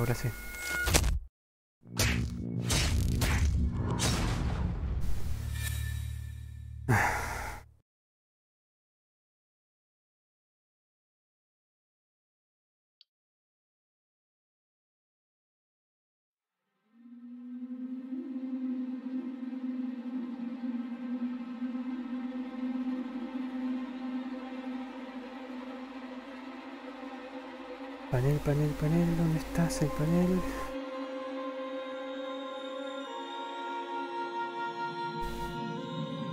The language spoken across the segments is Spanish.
ahora sí. Panel, ¿dónde estás el panel?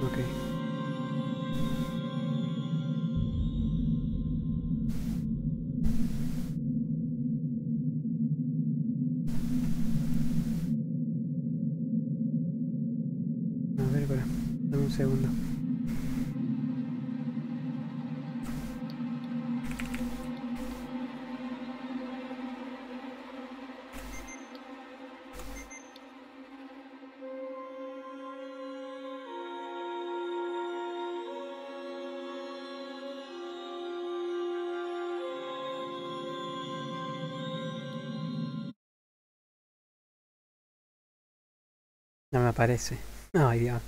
Ok. A ver, para, dame un segundo. No me aparece. Ay, Dios.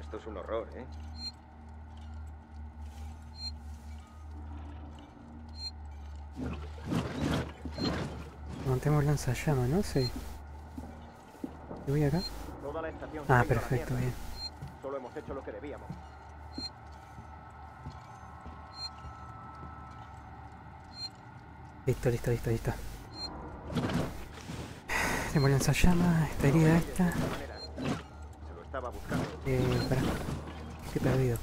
Esto es un horror, ¿eh? Montemos lanzallamas, ¿no? Sí. ¿Yo voy acá? Toda la estación. Ah, perfecto, bien. Solo hemos hecho lo que debíamos. Listo. Tengo el lanzallamas, esta herida, esta. Se lo estaba buscando. Espera. Qué perdido.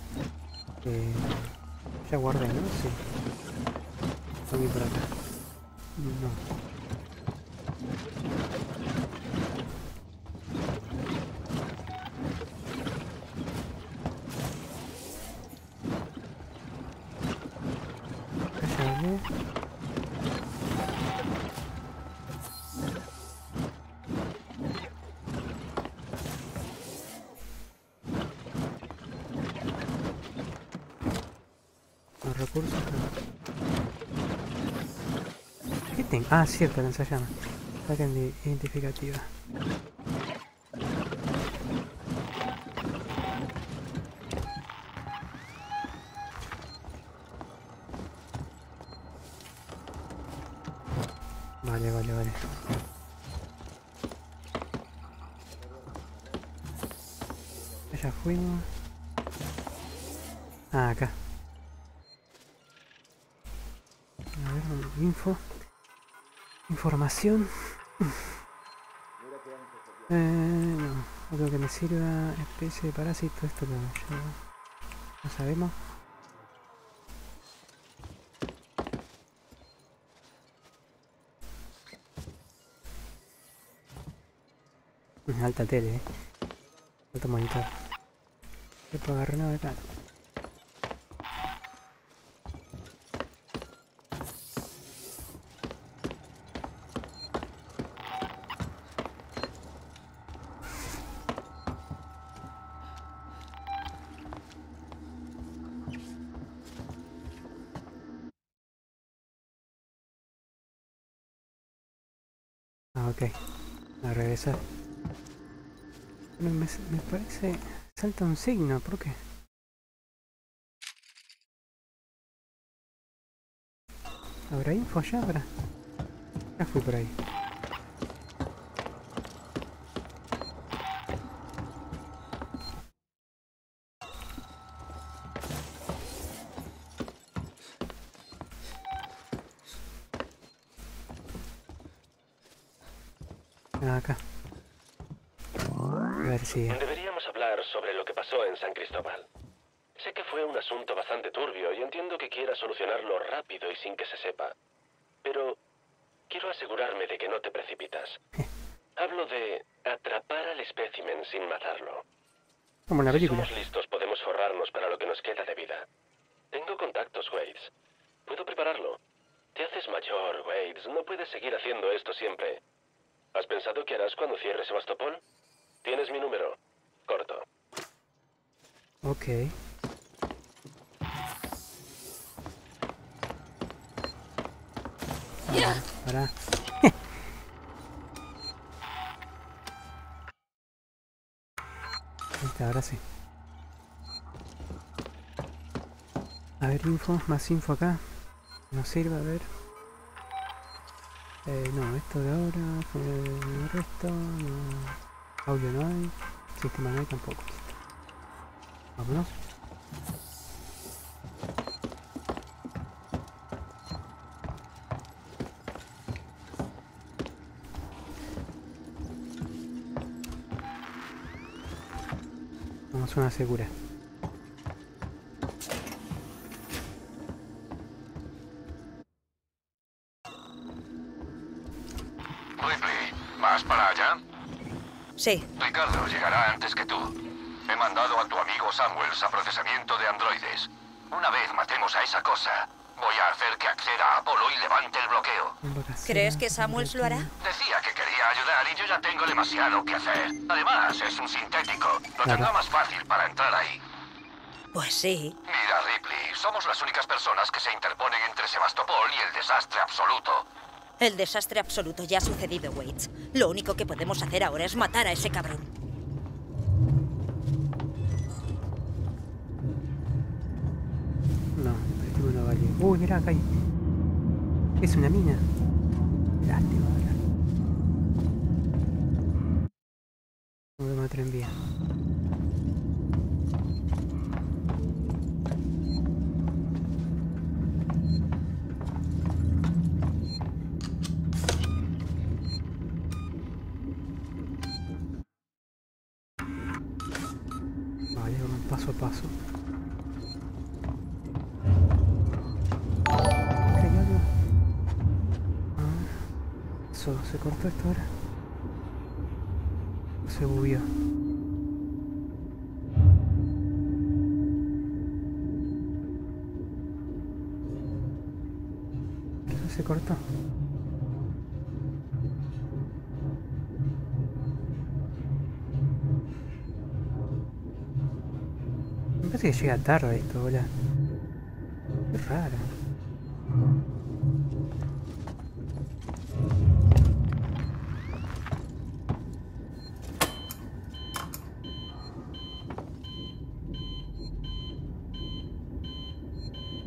Ya guardé, ¿no? Sí. Subí por acá. No. Recursos. ¿Qué tengo? Ah, cierto, lanzallamas. Placa identificativa. Vale. Allá fuimos. Ah, acá. Información. No creo que me sirva. Especie de parásito, esto no, no sabemos. Alta tele, alto monitor. Yo puedo agarrar una de acá. Ok, a regresar. Bueno, me parece... Salta un signo, ¿por qué? ¿Habrá info allá? ¿Habrá? Ya fui por ahí. Acá. A ver si... Deberíamos hablar sobre lo que pasó en San Cristóbal. Sé que fue un asunto bastante turbio y entiendo que quiera solucionarlo rápido y sin que se sepa. Pero quiero asegurarme de que no te precipitas. Hablo de atrapar al espécimen sin matarlo. Como en la película. Si somos listos, podemos forrarnos para lo que nos queda de vida. Tengo contactos, Waits. Puedo prepararlo. Te haces mayor, Wade. No puedes seguir haciendo esto siempre. ¿Has pensado qué harás cuando cierres Sebastopol? Tienes mi número. Corto. Ok. Para. Ahora sí. A ver, info, más info acá. Nos sirve, a ver. No, esto de ahora, el resto, no. Audio no hay, sistema no hay tampoco. Vámonos. Vamos a una segura. Sí. Ricardo llegará antes que tú. He mandado a tu amigo Samuels a procesamiento de androides. Una vez matemos a esa cosa, voy a hacer que acceda a Apolo y levante el bloqueo. ¿Crees que Samuels lo hará? Decía que quería ayudar y yo ya tengo demasiado que hacer. Además, es un sintético. Lo tendrá más fácil para entrar ahí. Pues sí. Mira, Ripley, somos las únicas personas que se interponen entre Sebastopol y el desastre absoluto. El desastre absoluto ya ha sucedido, Wade. Lo único que podemos hacer ahora es matar a ese cabrón. No, este no vale. Uy, mira, acá hay... Es una mina. Lástima, ¿verdad? Voy a matar en vía. Paso a paso. Eso, ¿se cortó esto ahora? Se bugueó. Eso se cortó. Parece que llega tarde esto, hola. Qué raro.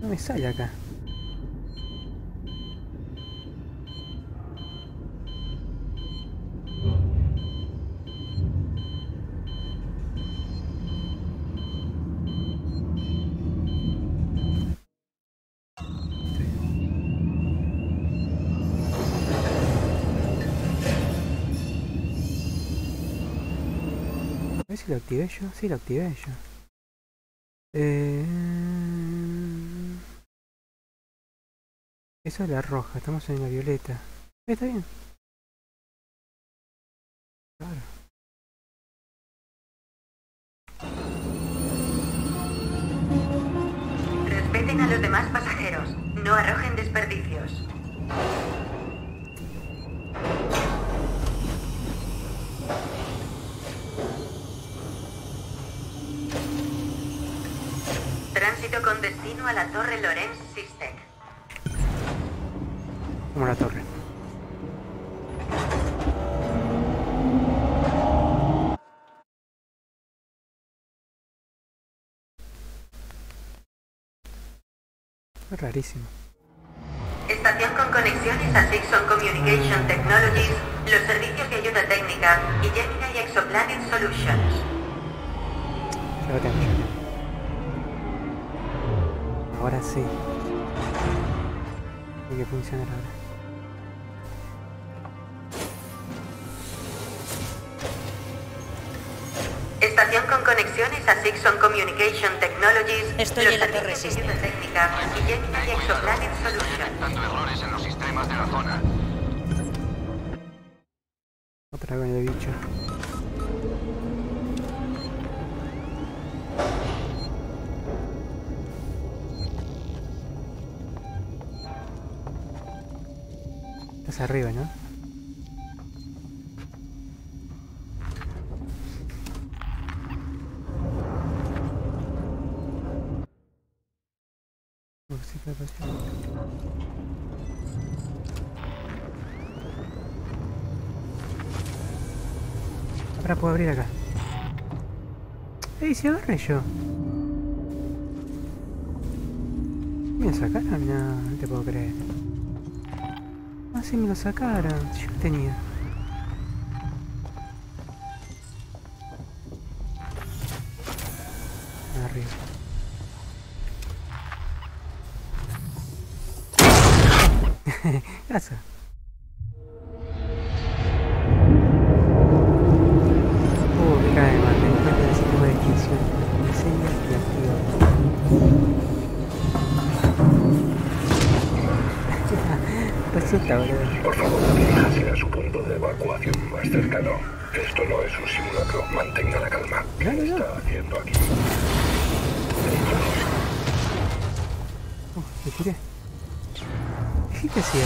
No me sale acá. Si lo activé yo, si lo activé yo. Esa es la roja, estamos en la violeta. Está bien. Claro. Respeten a los demás pasajeros. No arrojen desperdicios. Tránsito con destino a la torre Lorenz Sistek. Como la torre. Es rarísimo. Estación con conexiones a Dixon Communication Technologies, los servicios de ayuda técnica y Gemini Exoplanet Solutions. Se va a cambiar. Ahora sí. Hay que funcionar ahora. Estación con conexiones a Sigson Communication Technologies. Estoy en la torre Sistek. Y Exoplanet Solutions. Tanto errores en los sistemas de la zona. Otra vez el bicho. Es arriba, ¿no? Ahora puedo abrir acá. ¡Ey, se agarré yo! ¿Me lo sacaron? No, no te puedo creer. Ah, sí, me lo sacaron. Yo lo tenía. Arriba. Casa. Me cae mal, me encanta el sistema de extinción. Diseña y activa. Resulta, boludo. Por favor, diríjase a su punto de evacuación más cercano. Esto no es un simulacro. Mantenga la calma. ¿Qué está haciendo aquí? ¿Me tiré? ¿Qué te hacía?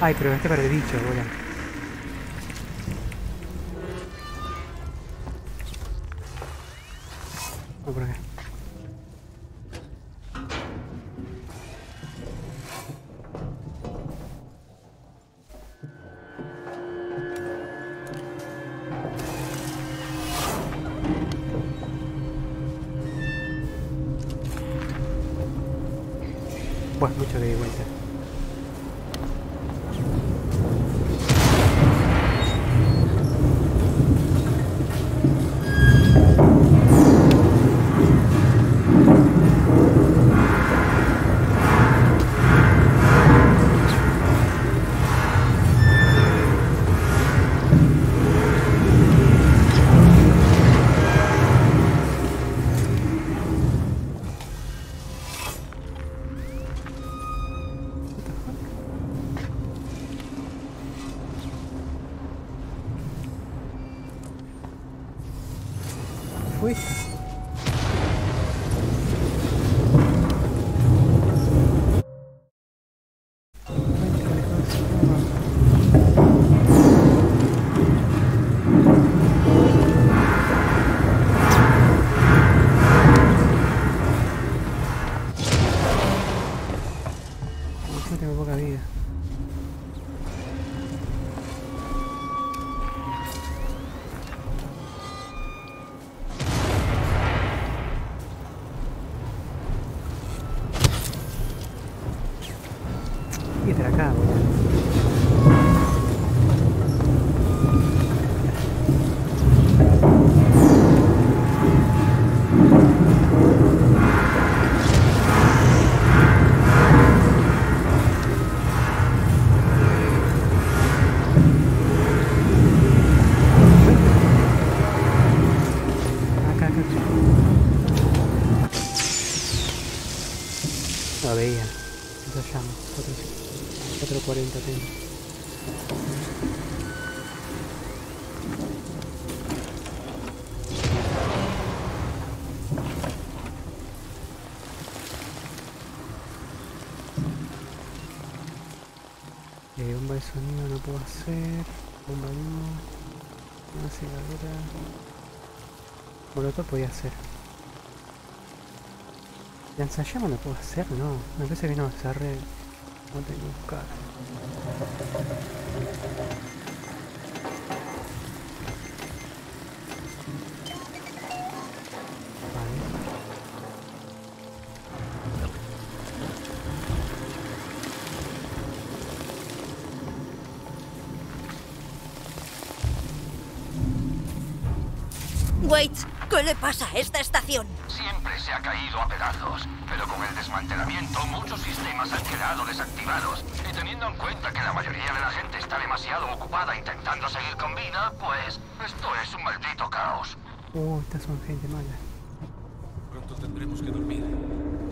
Ay, pero gasté para el bicho, bola. Vamos por acá. Pues mucho de vuelta. Bomba de sonido no puedo hacer. Bomba de humo. Una cigarrera. Molotov podía hacer. Lanzallamas no puedo hacer, no. Me parece que no, se re... No tengo que buscar. Wait, ¿qué le pasa a esta estación? Siempre se ha caído a pedazos, pero con el desmantelamiento muchos sistemas han quedado desactivados. Y teniendo en cuenta que la mayoría de la gente está demasiado ocupada intentando seguir con vida, pues esto es un maldito caos. Oh, estas son gente mala. Pronto tendremos que dormir.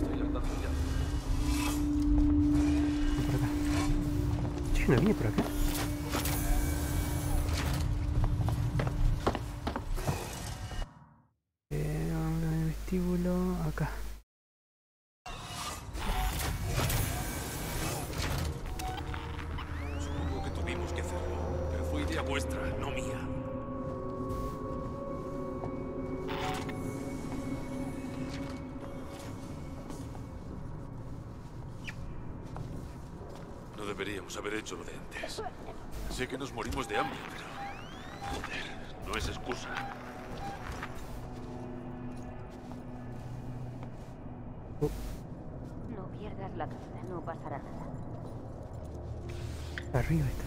Estoy andando ya. Por acá. Yo no vine por acá. Acá. deberíamos haber hecho lo de antes. Sé que nos morimos de hambre, pero... joder, no es excusa. No pierdas la cabeza, no pasará nada. Arriba está.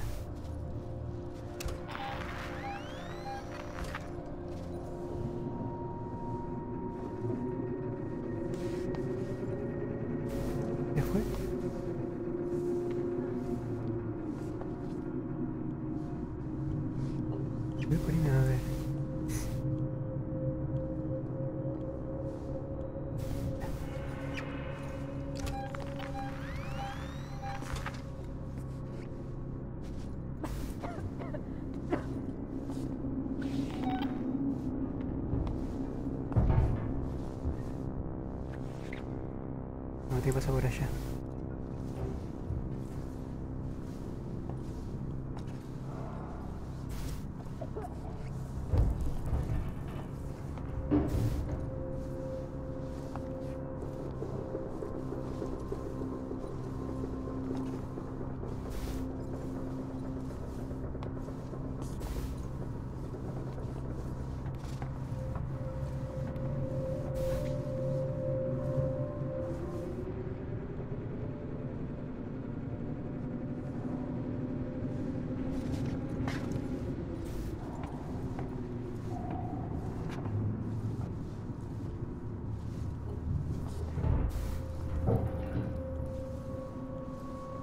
¿Qué pasa por allá?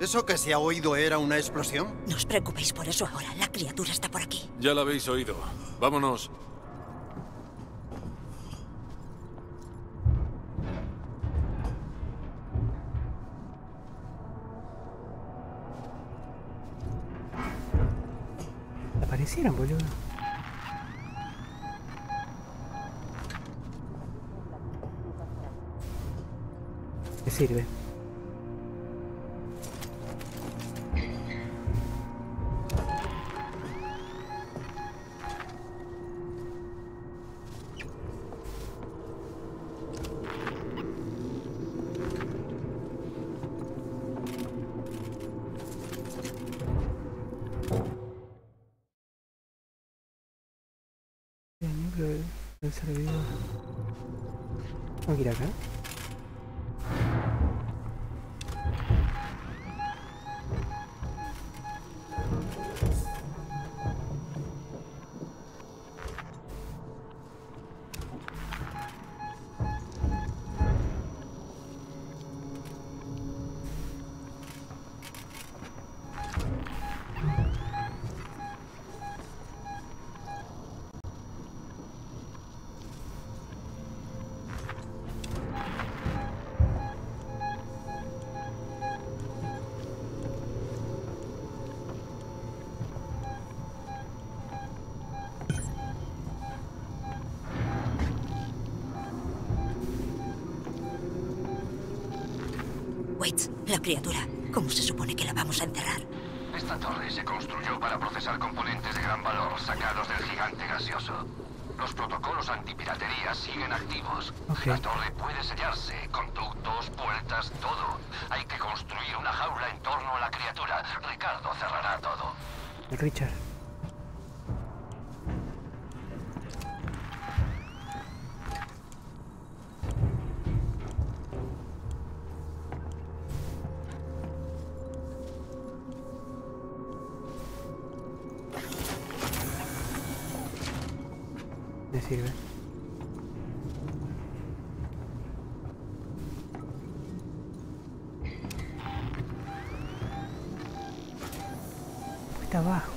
¿Eso que se ha oído era una explosión? No os preocupéis por eso ahora. La criatura está por aquí. Ya la habéis oído. Vámonos. Aparecieron, boludo. ¿Qué sirve? Tengo que ir acá. La criatura, ¿cómo se supone que la vamos a enterrar? Esta torre se construyó para procesar componentes de gran valor sacados del gigante gaseoso. Los protocolos antipiratería siguen activos. Okay. La torre puede sellarse, conductos, puertas, todo. Hay que construir una jaula en torno a la criatura. Ricardo cerrará todo. Richard. Abajo.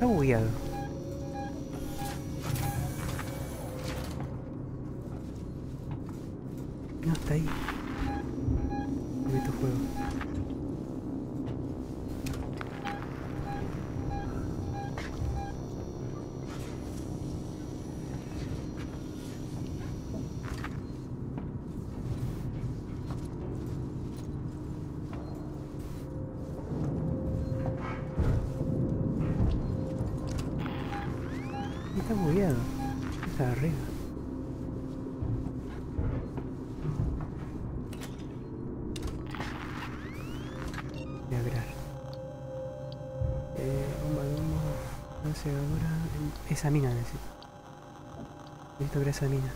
Bugueado. No está ahí. juego. Está bugueado. Está arriba. Voy a agrar. Bomba de humo. Lanceadora. Esa mina necesito. Necesito ver esa mina.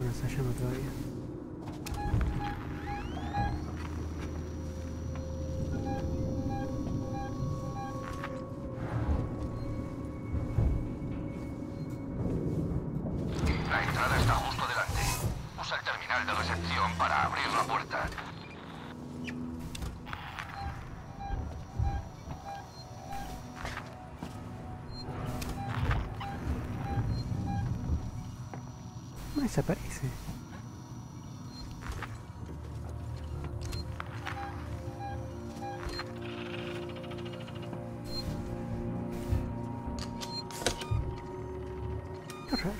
No se llama todavía. Desaparece. Qué raro.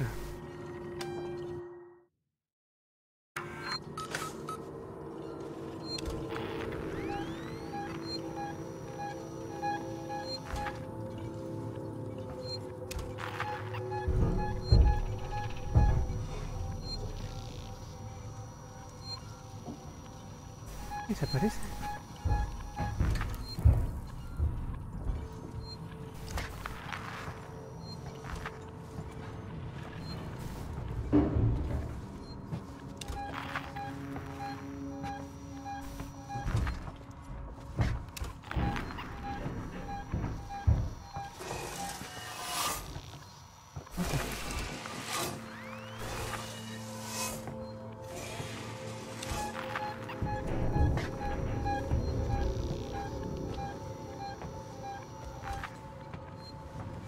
¿Desaparece?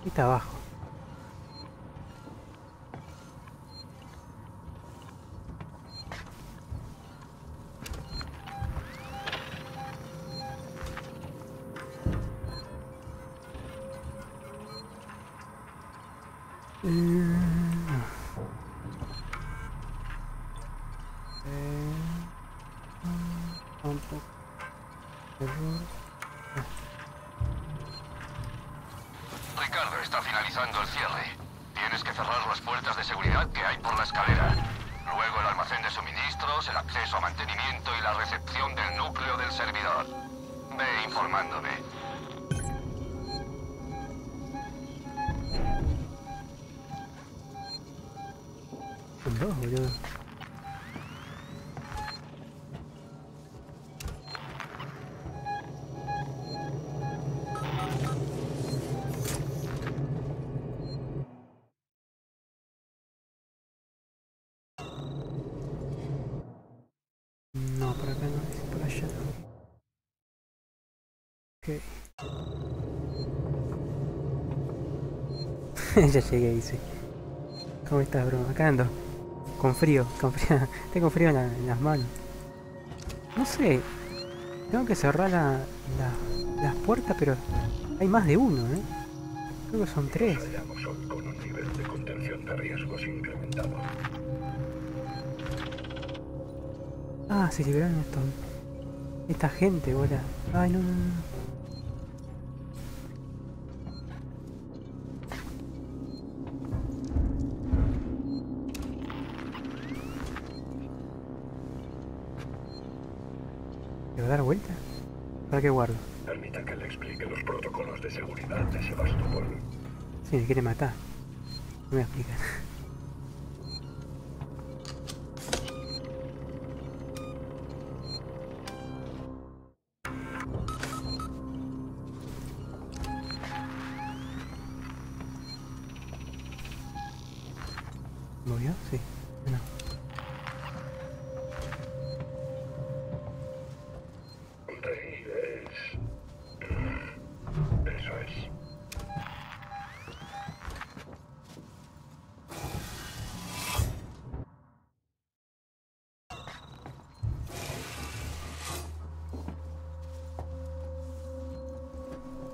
Está abajo. Tampoco. Ricardo está finalizando el cierre. Tienes que cerrar las puertas de seguridad que hay por la escalera. Luego el almacén de suministros, el acceso a mantenimiento y la recepción del núcleo del servidor. Ve informándome. Son dos, boludo. Ya llegué, dice. ¿Cómo estás, bro? Acá ando. Con frío. Tengo frío en las manos. No sé. Tengo que cerrar las puertas, pero hay más de uno, ¿eh? Creo que son tres. Con un nivel de contención de riesgos incrementado. Ah, se liberaron estos. Esta gente, bola. Ay, no. ¿Dar vuelta? ¿Para qué guardo? Permita que le explique los protocolos de seguridad de Sebastopol. Si me quiere matar, no me explican. ¿Movió? Sí. No.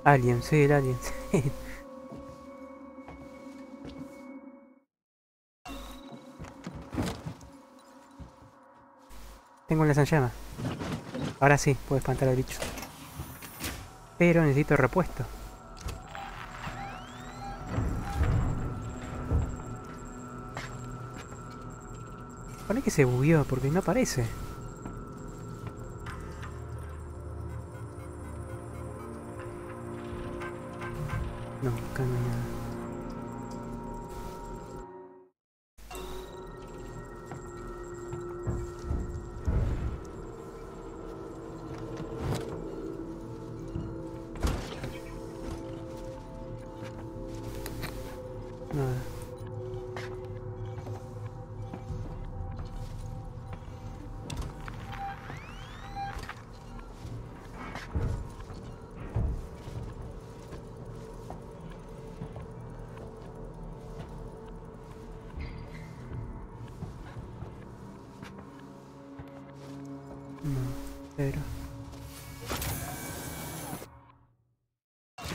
Alien, soy el alien. Tengo la lanzallamas. Ahora sí, puedo espantar al bicho. Pero necesito repuesto. Parece que se bugueó porque no aparece. No, acá no hay nada.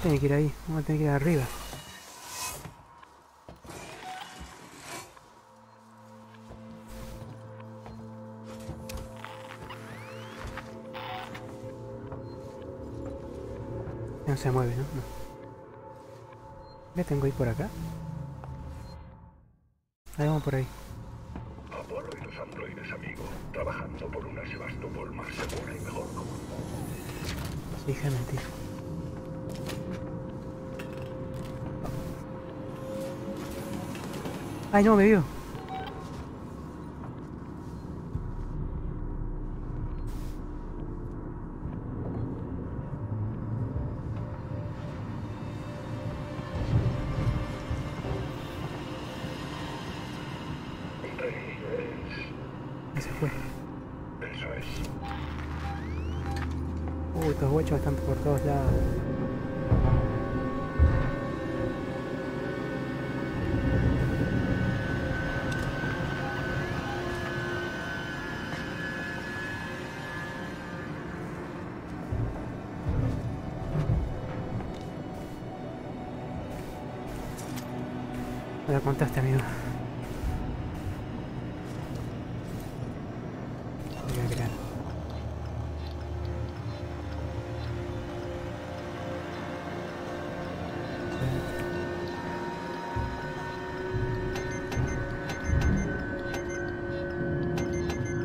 Tiene que ir ahí, vamos a tener que ir arriba. No se mueve, ¿no? ¿Ya tengo que ir por acá? Ahí vamos por ahí. Apolo y los androides, amigo, trabajando por una Sebastopol más segura y mejor común. Déjame, tío. Ay, no, me vio. Ahí se fue. Eso es. Uy, estos guachos están por todos lados. Me lo contaste, amigo. Voy a crear.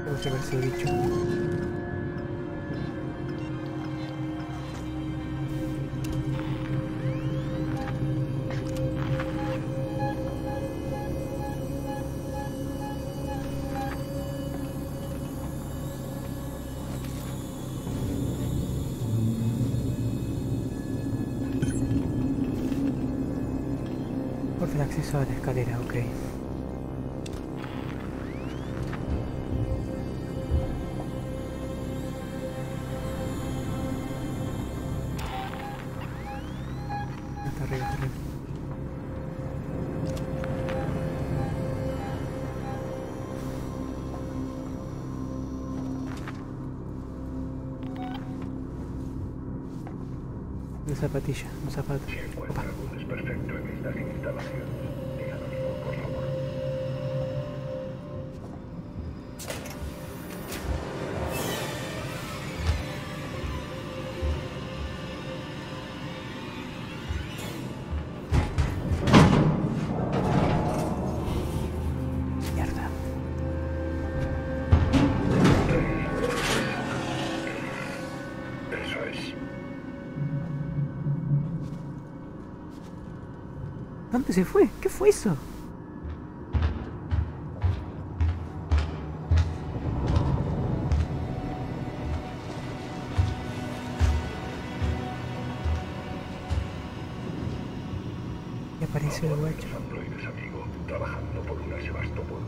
Vamos a ver si he dicho. El acceso a la escalera, ok. Hasta arriba, hasta arriba. Una zapatilla, un zapato. Perfecto en estas instalaciones. Díganoslo, por favor. Mierda. Eso es. ¿Dónde se fue? ¿Qué fue eso? Y apareció el guacho. Trabajando por una Sebastopol.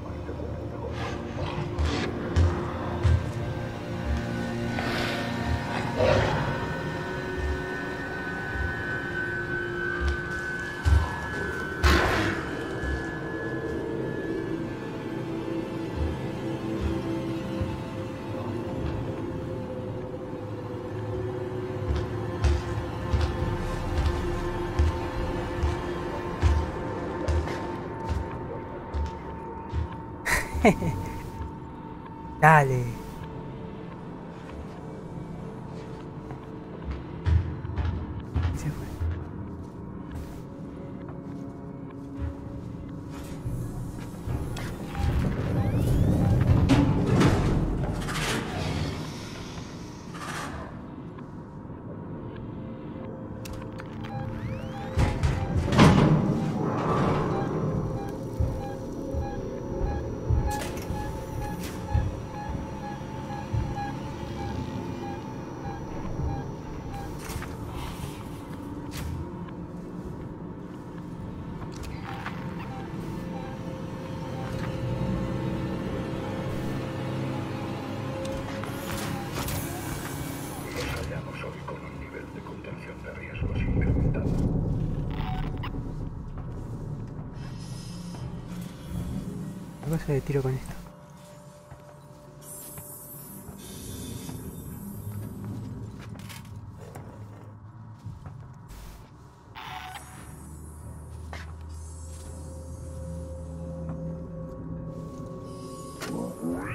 Dale. Se fue. De tiro con esto.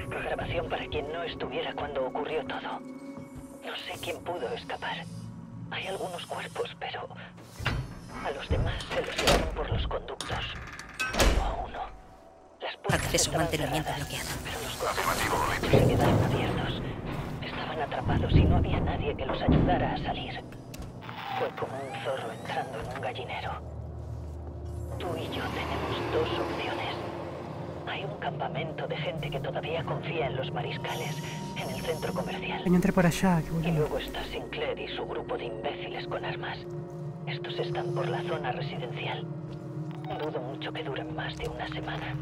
Grabación para quien no estuviera cuando ocurrió todo. No sé quién pudo escapar. Hay algunos cuerpos, pero a los demás se los llevaron por los conductos. Uno a uno. Acceso a mantenimiento bloqueado. Pero los coches se quedaron abiertos. Estaban atrapados y no había nadie que los ayudara a salir. Fue como un zorro entrando en un gallinero. Tú y yo tenemos dos opciones. Hay un campamento de gente que todavía confía en los mariscales en el centro comercial. Entré por allá, qué bueno. Y luego está Sinclair y su grupo de imbéciles con armas. Estos están por la zona residencial. Dudo mucho que duren más de una semana.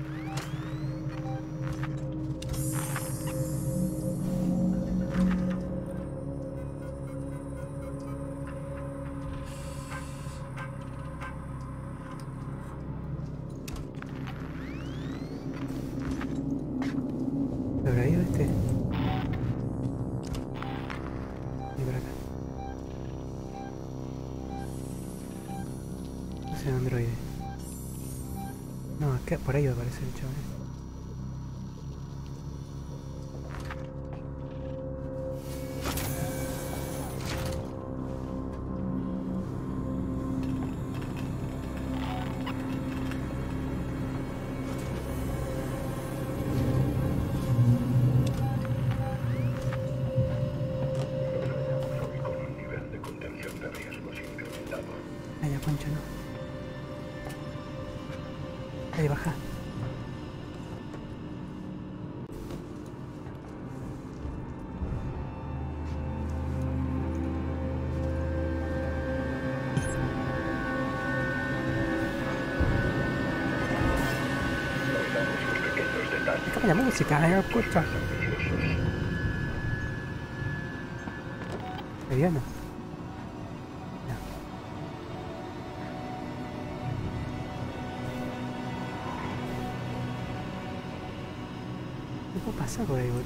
Por ahí va a aparecer el chaval. La música, ¿eh? Escucha. Mediano. No puedo pasar por ahí, boludo.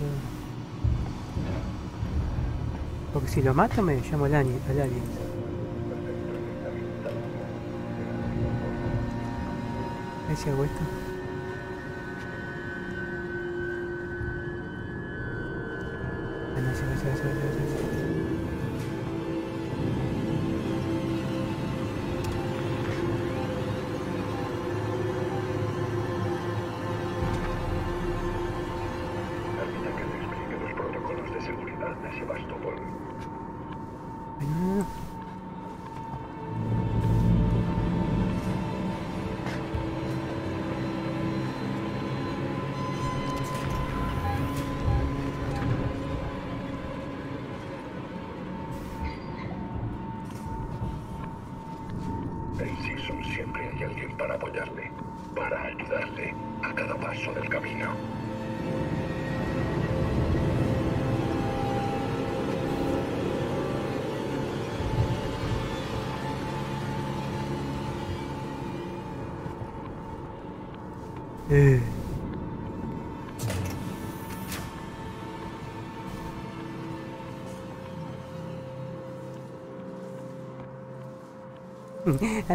Porque si lo mato me llamo al alien. A ver si hago esto.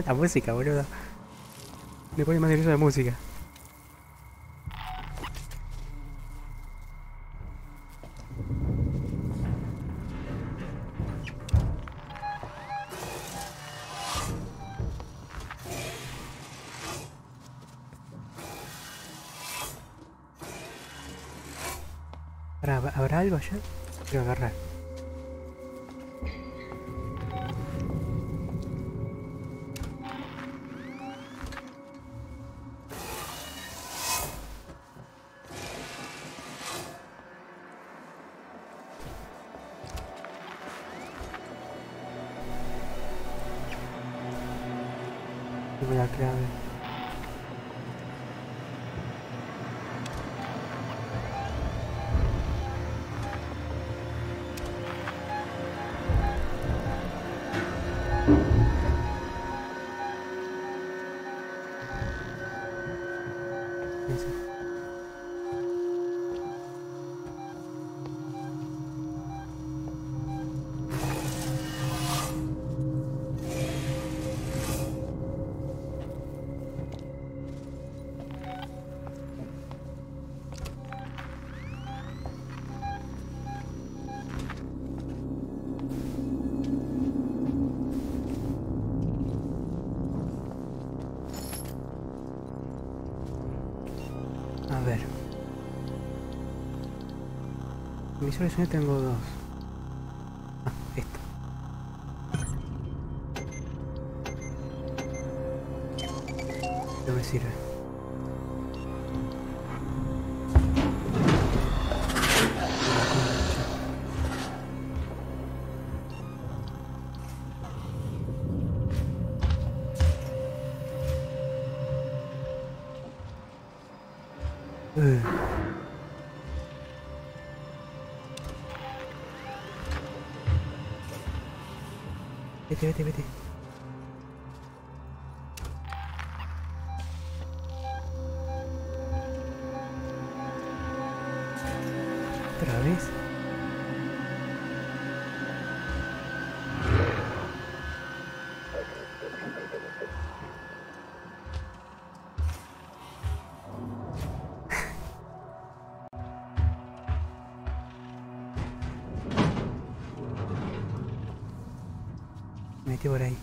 La música, boludo. Me pone más nervioso la música. ¿Habrá algo allá? Quiero agarrar. La clave. A ver. Misiones yo tengo dos. Ah, esto. No me sirve. Vete. ¿Otra vez? Por ahí.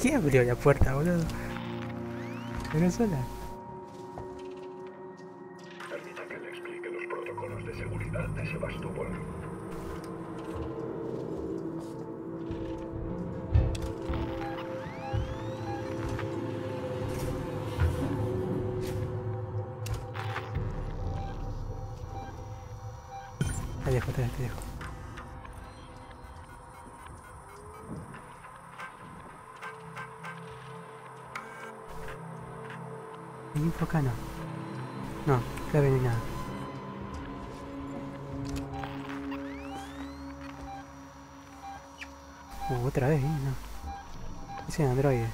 ¿Quién abrió la puerta, boludo? Venezuela. Permita que le explique los protocolos de seguridad de Sebastopol. Te dejo. Info acá no. No, clave ni nada. Otra vez, no. Ese androide.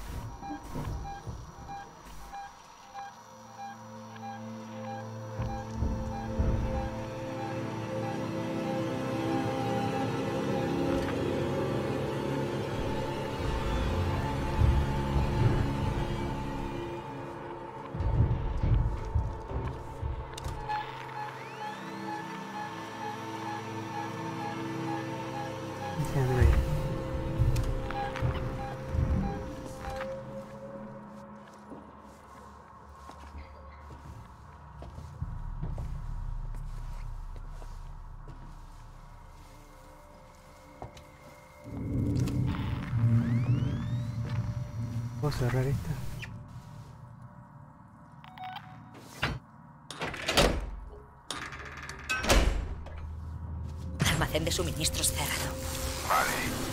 ¿Puedo cerrar esta? Almacén de suministros cerrado. Vale.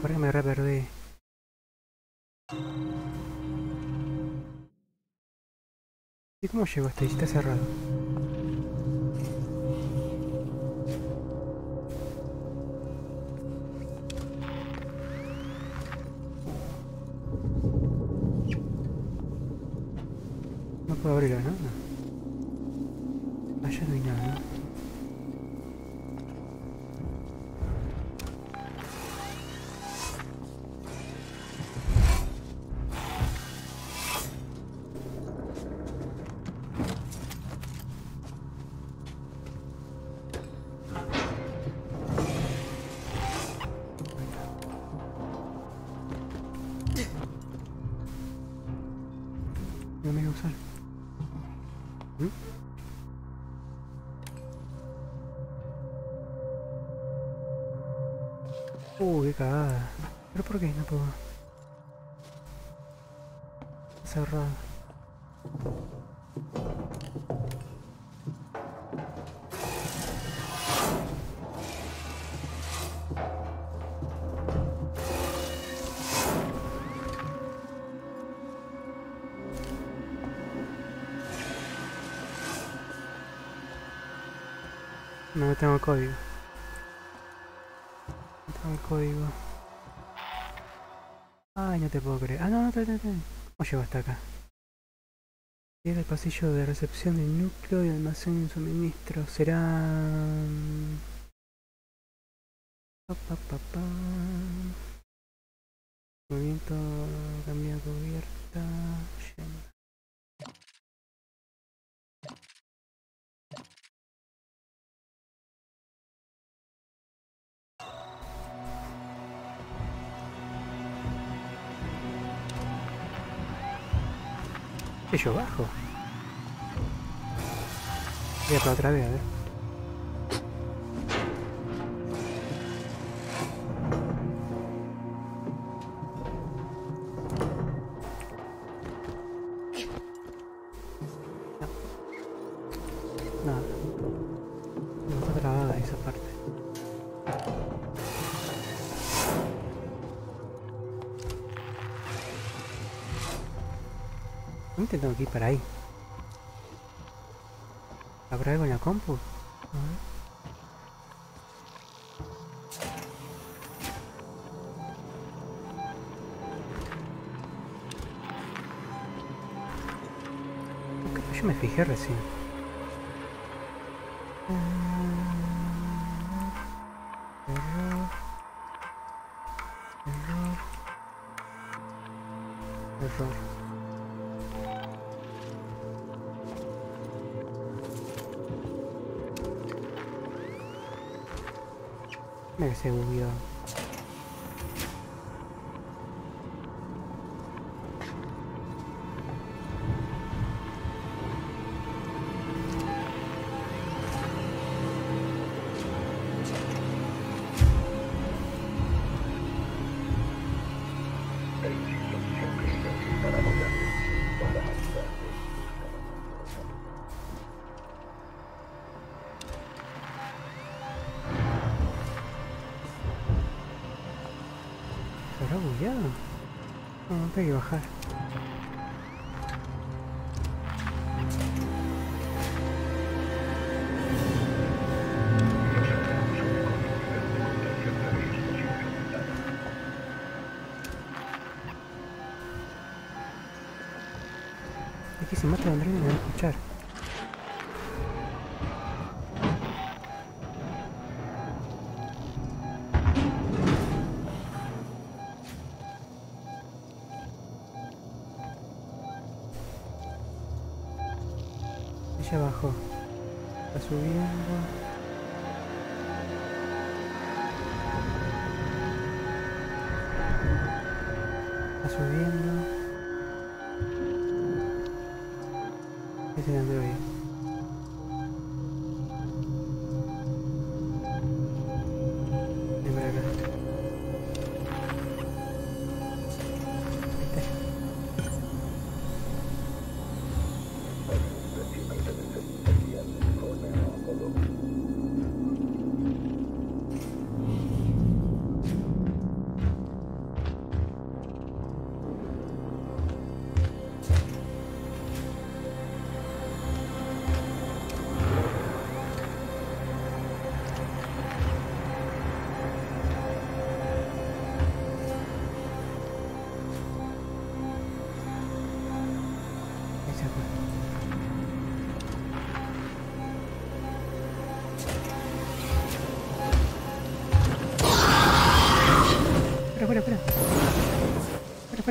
Para que me reperdí. ¿Y cómo llegó hasta ahí? Está cerrado. puedo abrir la nada. Allá no hay nada. Qué cagada. ¿Pero por qué no puedo? Cerrado. No tengo código. Código. Ay, no te puedo creer. Ah, no. ¿Cómo llego hasta acá? Llega el pasillo de recepción del núcleo y almacén de suministro. Será... Movimiento, cambio de cubierta. Que yo bajo. Voy a para otra vez, a ver. No. Nada. No está trabada esa parte. Tengo que ir para ahí. ¿Habrá algo en la compu? Yo me fijé recién. Error. Me se bugueó. Tengo que bajar. Es que si mata a Andrés me van a escuchar. Abajo está subiendo. Es el androide. Ven acá.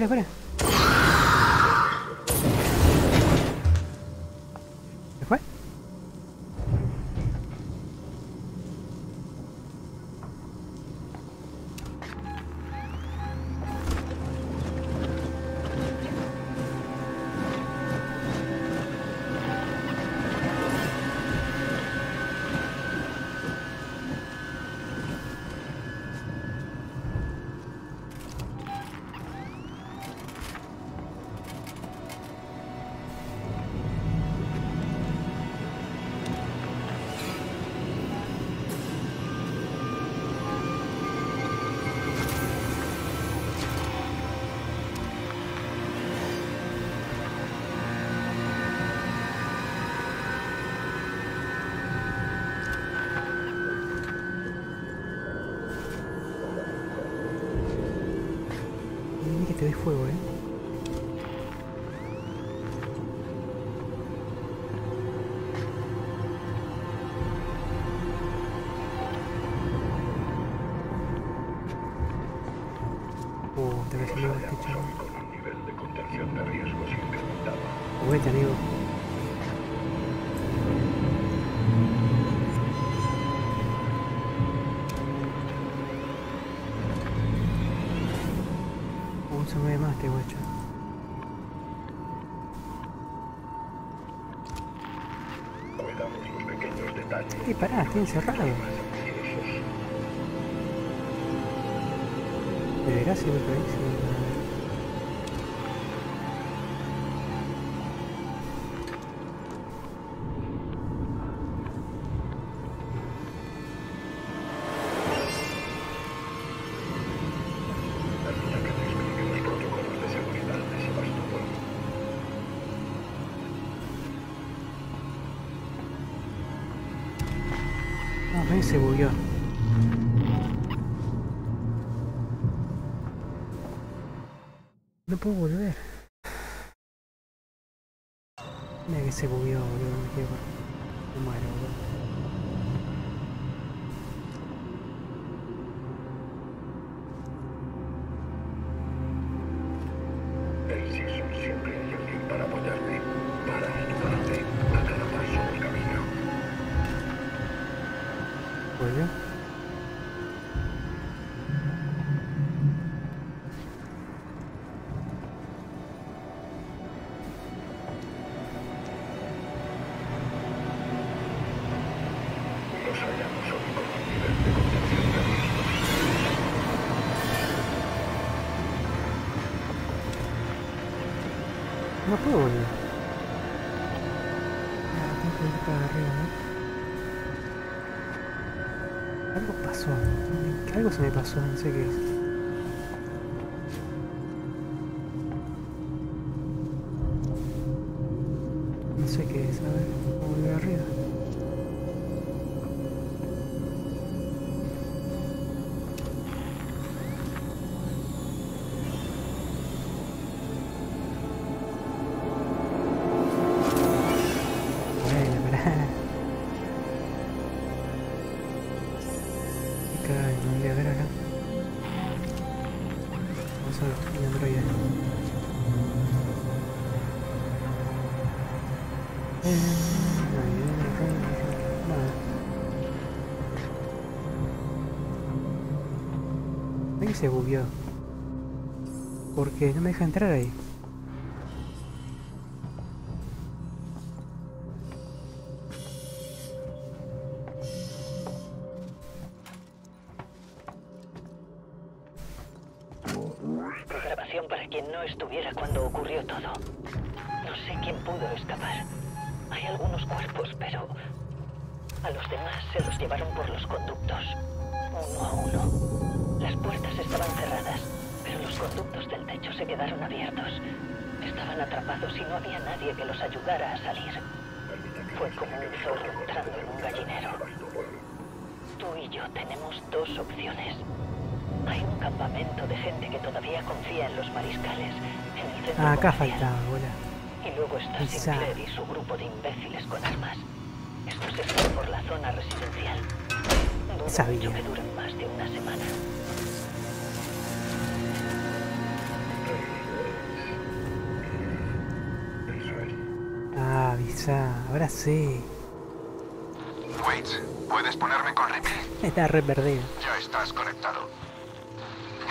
Espera. ¿Se fue? Y pará, estoy encerrado. De verdad se me parece. Se bugueó. No puedo volver. Mira que se bugueó, boludo. Me muero, boludo. El Sigson siempre hay alguien para apoyarte, para ayudarte a cada paso del camino. ¿Volvió? No puedo volver. Tengo que ir para arriba, ¿no? Algo pasó, algo se me pasó, no sé qué es. No sé qué es, a ver, vamos a volver arriba. Se bugueó porque no me deja entrar ahí. Grabación para quien no estuviera cuando ocurrió todo. No sé quién pudo escapar. Hay algunos cuerpos, pero a los demás se los llevaron por los conductos, uno a uno. Las puertas estaban cerradas, pero los conductos del techo se quedaron abiertos. Estaban atrapados y no había nadie que los ayudara a salir. Fue como un zorro entrando en un gallinero. Tú y yo tenemos dos opciones. Hay un campamento de gente que todavía confía en los mariscales, en el centro acá comercial. Faltaba, hola. Y luego está Sinclair y su grupo de imbéciles con armas. Estos se fueron por la zona residencial. Sabía que duran más de una semana. cabeza, ahora sí. Waits, ¿puedes ponerme con Ripley? Está re perdido. Ya estás conectado.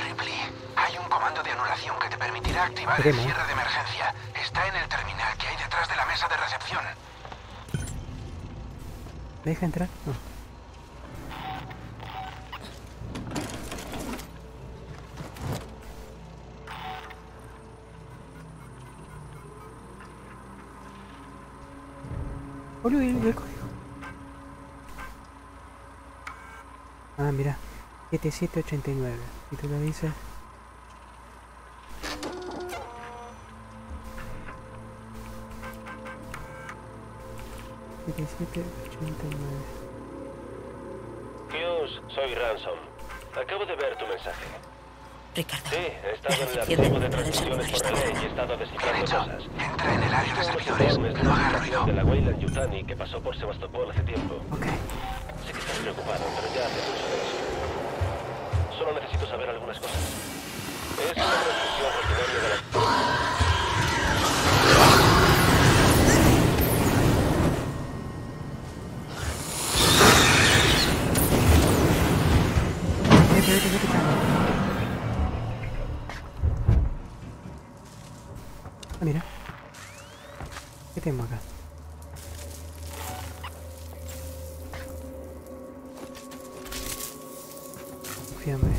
Ripley, hay un comando de anulación que te permitirá activar el cierre de emergencia. Está en el terminal que hay detrás de la mesa de recepción. ¿Deja entrar? No. El código. Ah, mira, 7789. Y tú lo dices. Hughes, soy Ransom. Acabo de ver tu mensaje. Ricardo, sí, la recepción de la del servidor está cerrada. Entra en el área de servidores, no haga ruido. De la Weyland-Yutani que pasó por Sebastopol hace tiempo. Ok. Sé que estás preocupado, pero ya hace mucho de eso. Solo necesito saber algunas cosas. Es una construcción rutinaria de la... Ah, mira. ¿Qué tengo acá? Fíjame.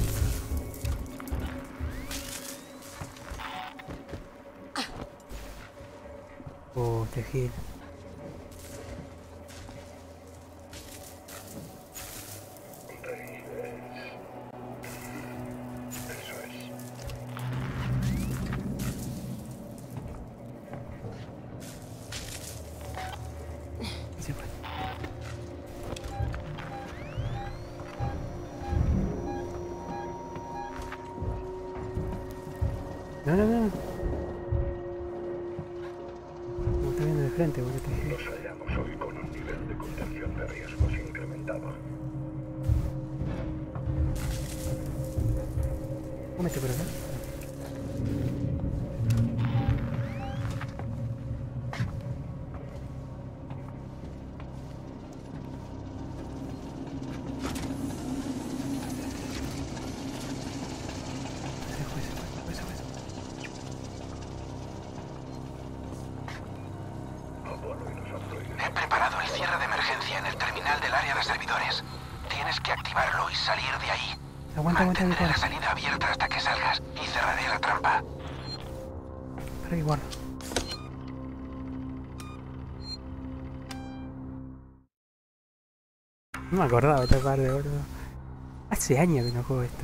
Oh, tejido. Mantendré la salida abierta hasta que salgas y cerraré la trampa. Pero igual. No me acordaba de esta parte, gordo. Hace años que no juego esto.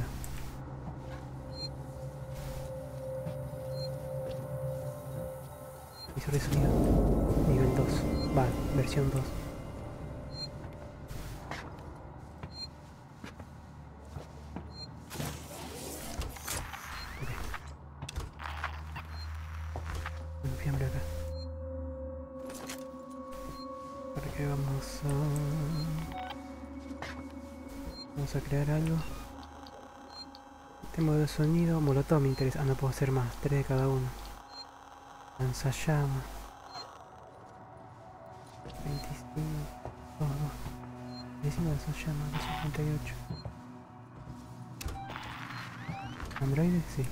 Visor de sonido. Nivel 2. Vale, versión 2. Vamos a crear algo. Este modo de sonido, molotov me interesa. Ah, no puedo hacer más, 3 de cada uno. Lanzallamas. 25. 25 lanzallamas, 258. ¿Androides? Sí.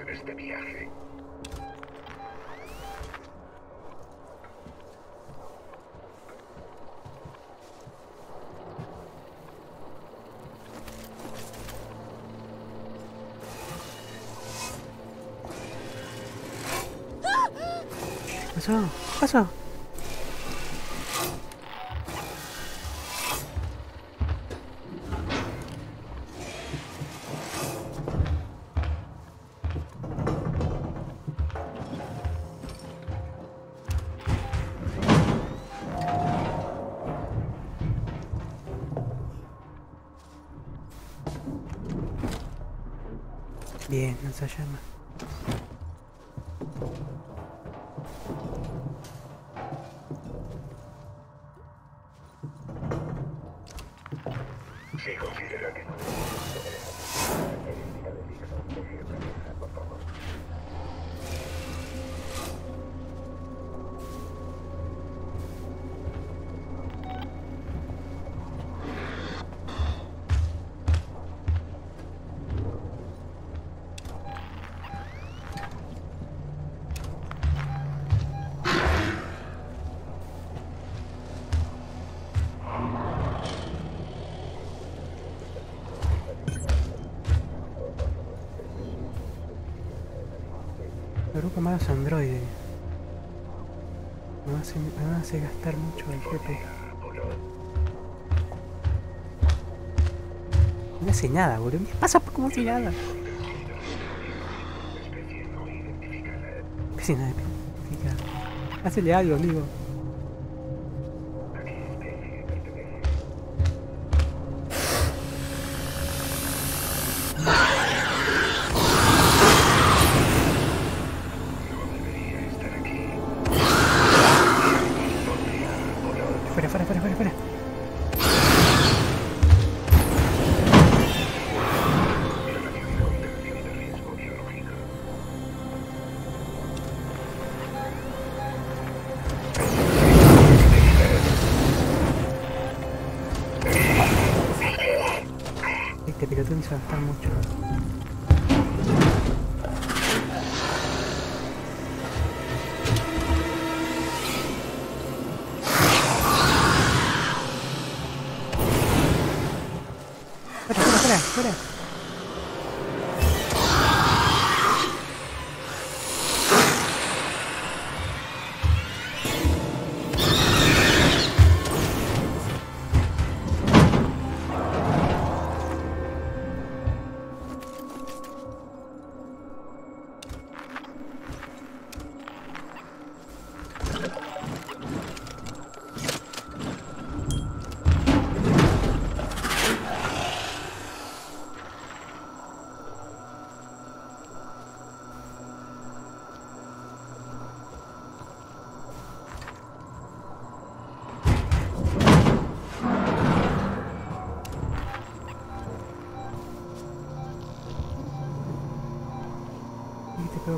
En este viaje. ¿Qué pasó? ¿Qué pasó? Bien, esa llama. Grupo más androide. Me hace gastar mucho el GP. No hace nada, boludo. Pasa como si nada. Especie no identificada. Hacele algo, amigo.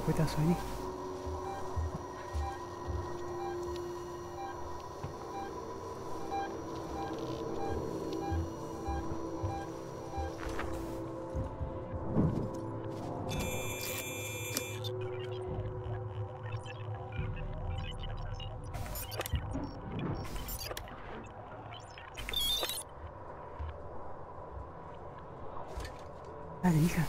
Cuetazo, vení. Dale, hija.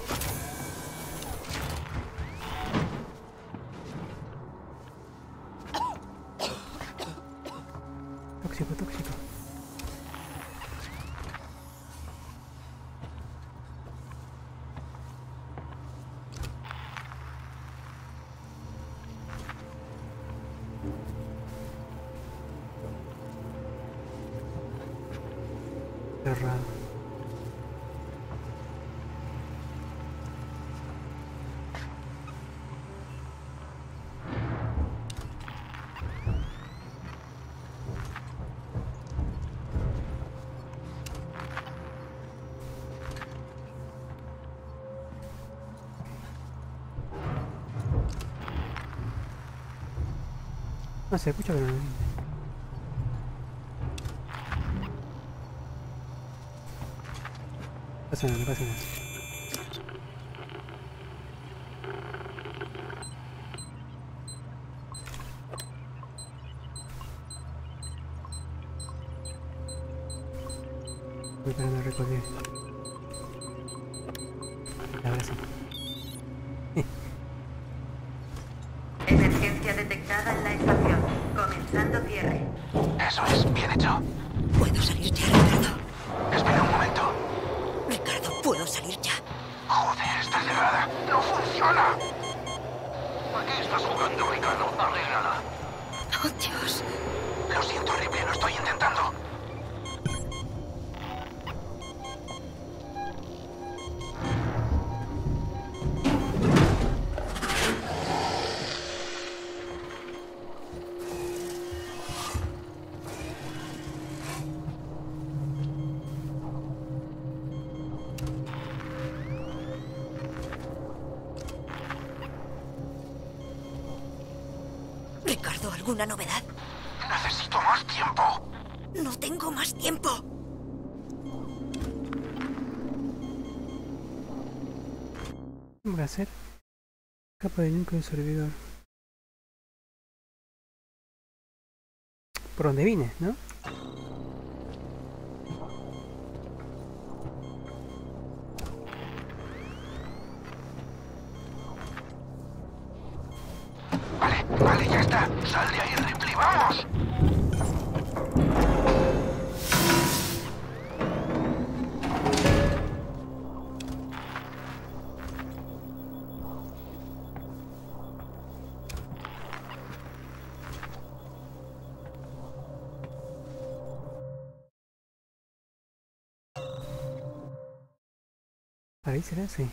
No se escucha, pero no. Pasa nada, pasa nada. Voy esperando a recoger. Ahora sí. Emergencia detectada en la estación. Comenzando cierre. Eso es, bien hecho. Puedo salir ya, Ricardo. Espera un momento. Ricardo, ¿puedo salir ya? Joder, está cerrada. ¡No funciona! ¿A qué estás jugando, Ricardo? Arréglala. ¡Oh, Dios! Lo siento, Ripley, lo estoy intentando. Ricardo, ¿alguna novedad? Necesito más tiempo. No tengo más tiempo. ¿Qué voy a hacer? Capa de núcleo de servidor. Por donde vine, ¿no? Vale, ya está. Sal de ahí, Ripley, vamos. Ahí será así.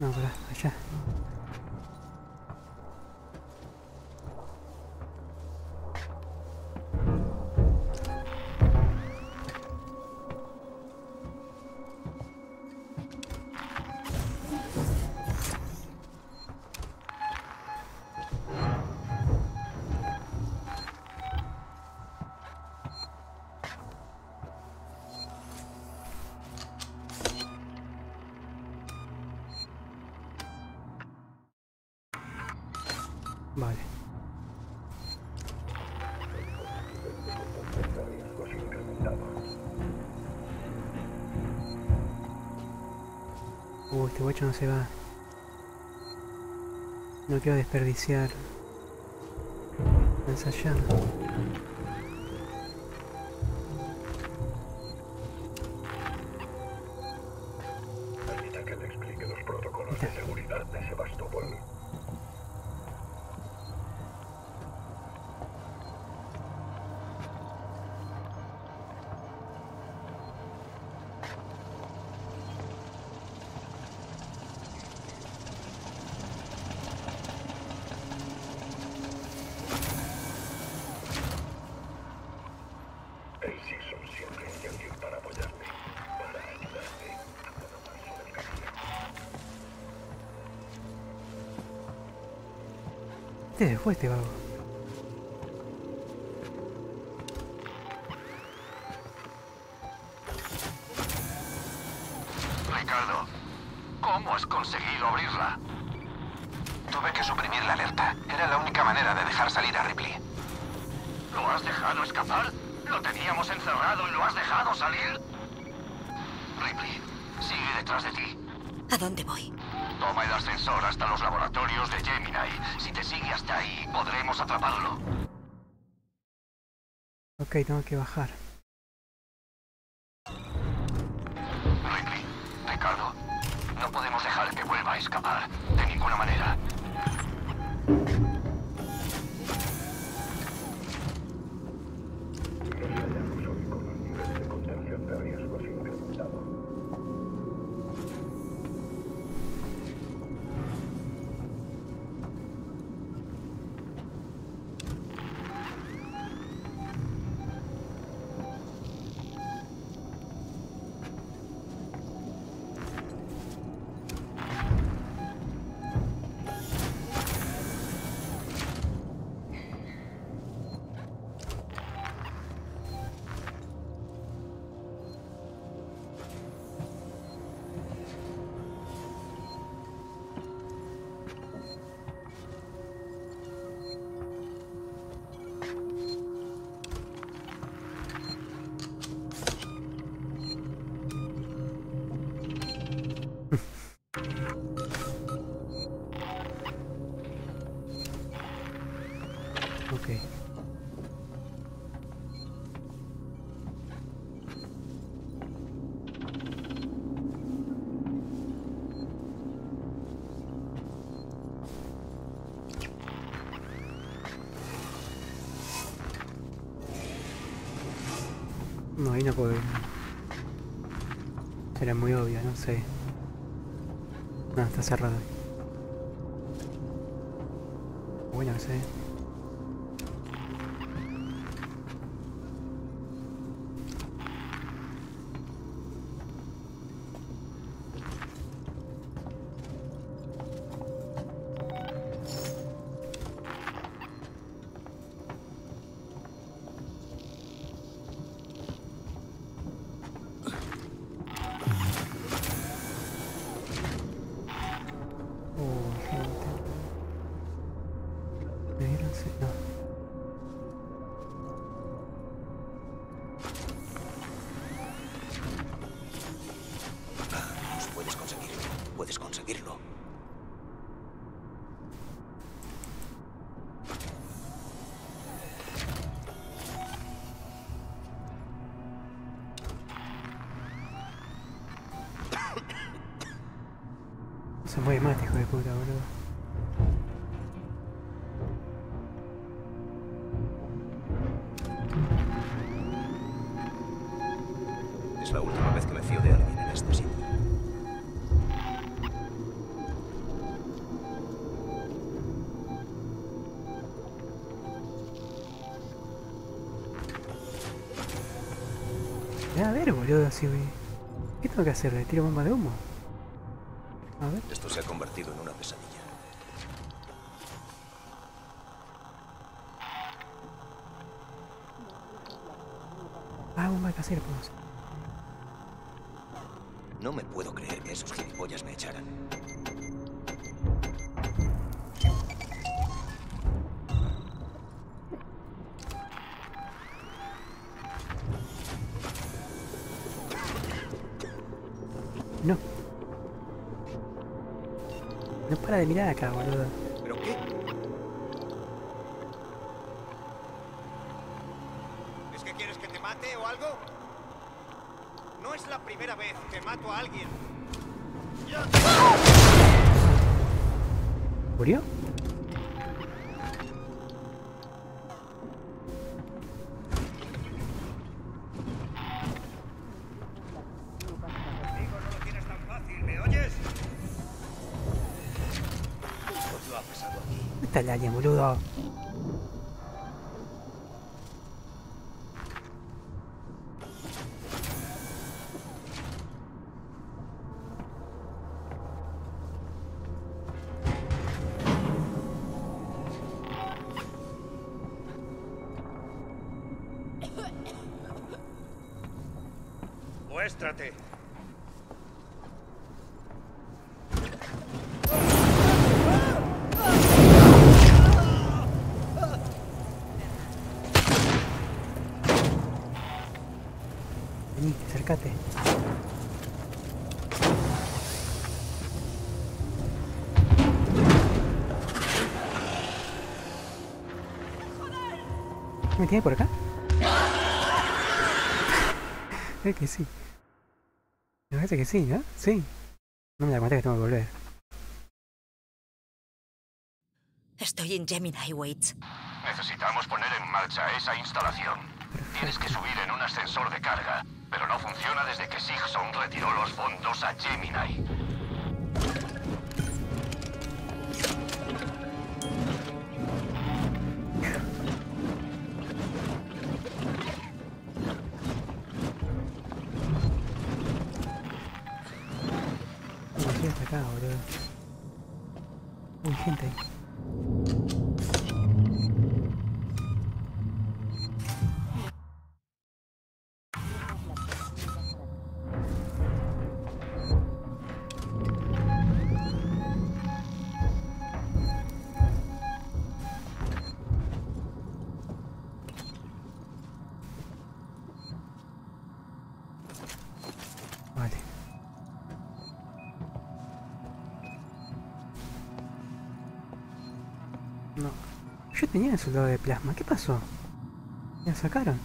No, para allá. Vale. Este guacho no se va. No quiero desperdiciar. Ensayando. Necesita que te explique los protocolos de seguridad de Sebastopol. ¿Dónde fue este vago? Ricardo, ¿cómo has conseguido abrirla? Tuve que suprimir la alerta. Era la única manera de dejar salir a Ripley. ¿Lo has dejado escapar? ¿Lo teníamos encerrado y lo has dejado salir? Ripley, sigue detrás de ti. ¿A dónde voy? Toma el ascensor hasta los laboratorios de Gemini. Si te sigue hasta ahí, podremos atraparlo. Ok, tengo que bajar. Ripley, Ricardo, no podemos dejar que vuelva a escapar. De ninguna manera. No, ahí no puedo ir. Será muy obvio, no sé. No, está cerrado. What can I say? Se mueve más, hijo de puta, boludo. Es la última vez que me fío de alguien en este sitio. A ver, boludo, así, güey. ¿Qué tengo que hacer? ¿Le tiro bomba de humo? Esto se ha convertido en una pesadilla. Ah, bomba de casero, pues. No me puedo creer que esos gilipollas me echaran. No. No para de mirar acá, boludo. ¿Pero qué? ¿Es que quieres que te mate o algo? No es la primera vez que mato a alguien. ¿Murió? Dale, boludo. Muéstrate. ¿Me tiene por acá? Creo que sí. Me parece que sí, ¿no? Sí. No me da cuenta que tengo que volver. Estoy en Gemini Waits. Necesitamos poner en marcha esa instalación. Perfecto. Tienes que subir en un ascensor de carga, pero no funciona desde que Sigson retiró los fondos a Gemini. Uy, gente ahí. Yo tenía el soldado de plasma, ¿qué pasó? ¿Me sacaron?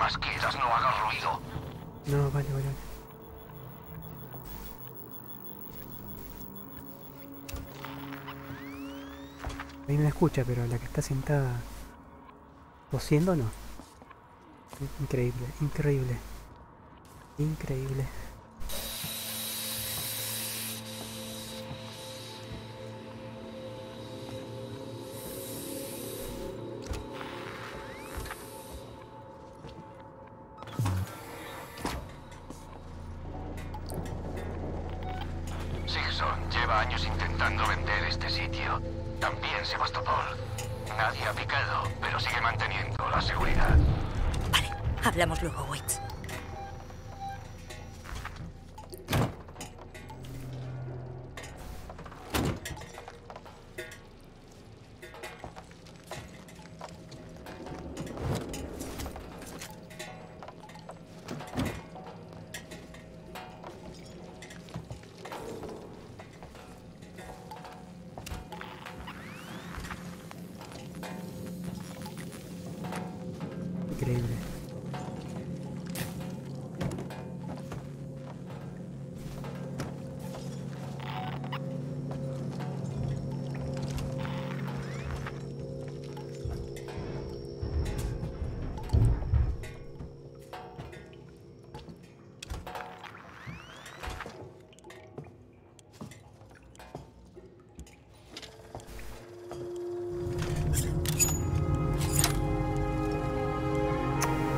más quieras, no hagas ruido. No, vale, vale. Ahí me escucha, pero la que está sentada tosiendo no. Increíble, increíble. Increíble. Sigson lleva años intentando vender este sitio. También Sebastopol. Nadie ha picado, pero sigue manteniendo la seguridad. Vale, hablamos luego, Waits.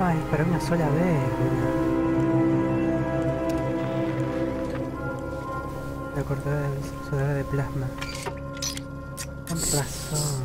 Ay, para una sola vez, ¿verdad? La cortada del solar de plasma. Con razón.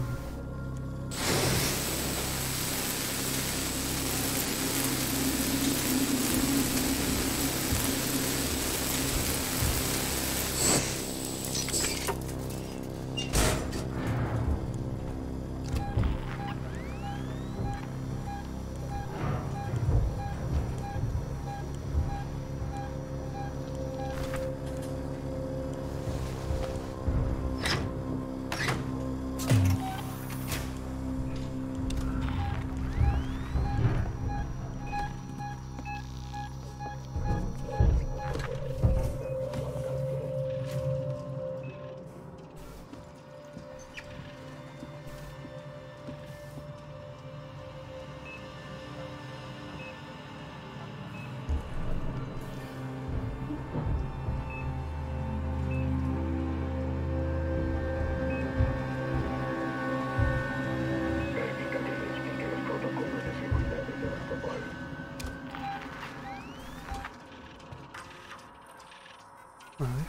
A ver.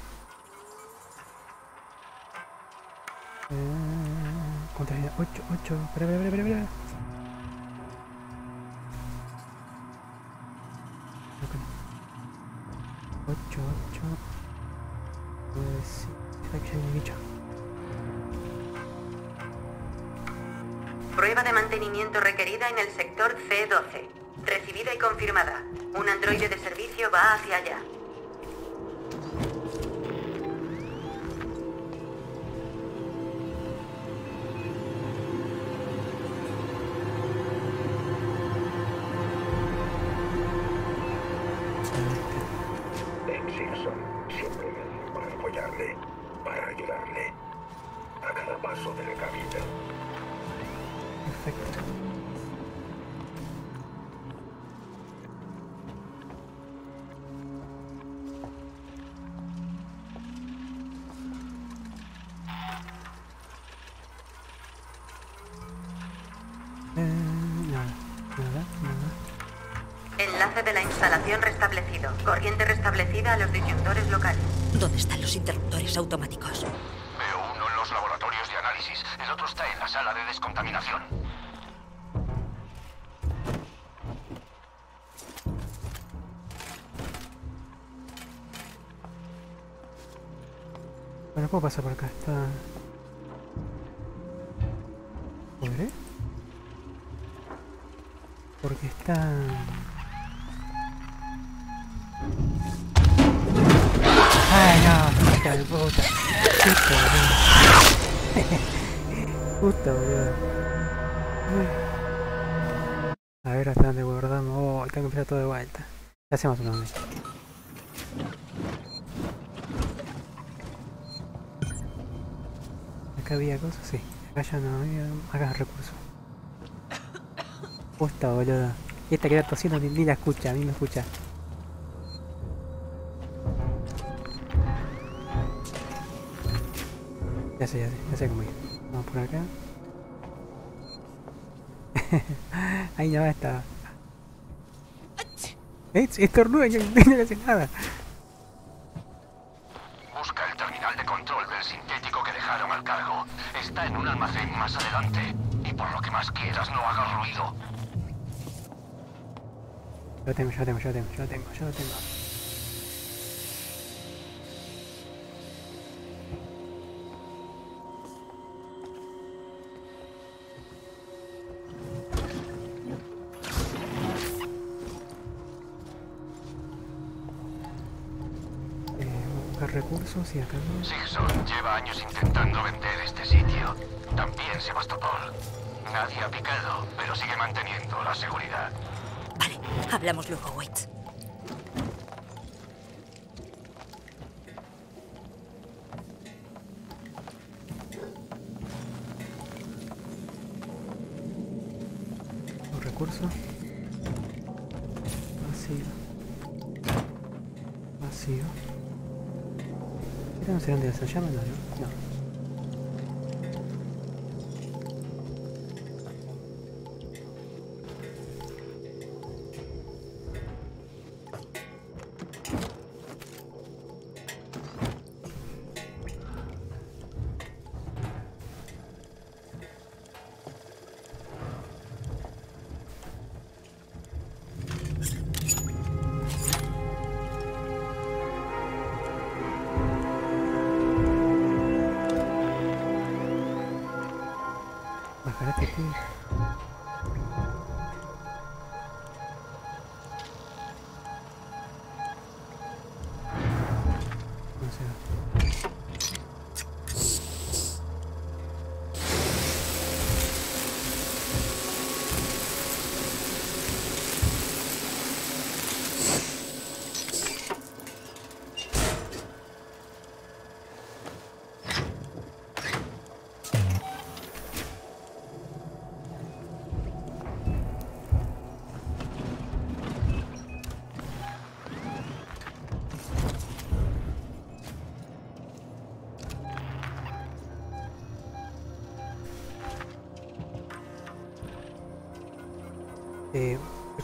Contraseña 88. Espera. Okay. 88. Sí, action dicho. Prueba de mantenimiento requerida en el sector C12. Recibida y confirmada. Un androide de servicio va hacia allá. Enlace de la instalación restablecido. Corriente restablecida a los disyuntores locales. ¿Dónde están los interruptores automáticos? Veo uno en los laboratorios de análisis. El otro está en la sala de descontaminación. Bueno, ¿puedo pasar por acá? Está... ¿Podré? Porque está... Ay, no, hija de puta. Justo, boludo. Justo, boludo. A ver hasta dónde guardamos. Oh, tengo que empezar todo de vuelta. ¿Qué hacemos entonces? Acá había cosas, sí. Acá ya no había. Acá recursos. Puta boludo. Y esta que la tosiendo ni la escucha, ni me escucha. Ya sé cómo ir. Vamos por acá. Ahí ya basta. Estornuda y no hace nada. Busca el terminal de control del sintético que dejaron al cargo. Está en un almacén más adelante. Y por lo que más quieras, no hagas ruido. Yo lo tengo. Recursos y acá no. Sigson lleva años intentando vender este sitio. También Sebastopol. Nadie ha picado, pero sigue manteniendo la seguridad. Vale, hablamos luego, Waits. Los recursos. Vacío. No sé dónde se llama, no.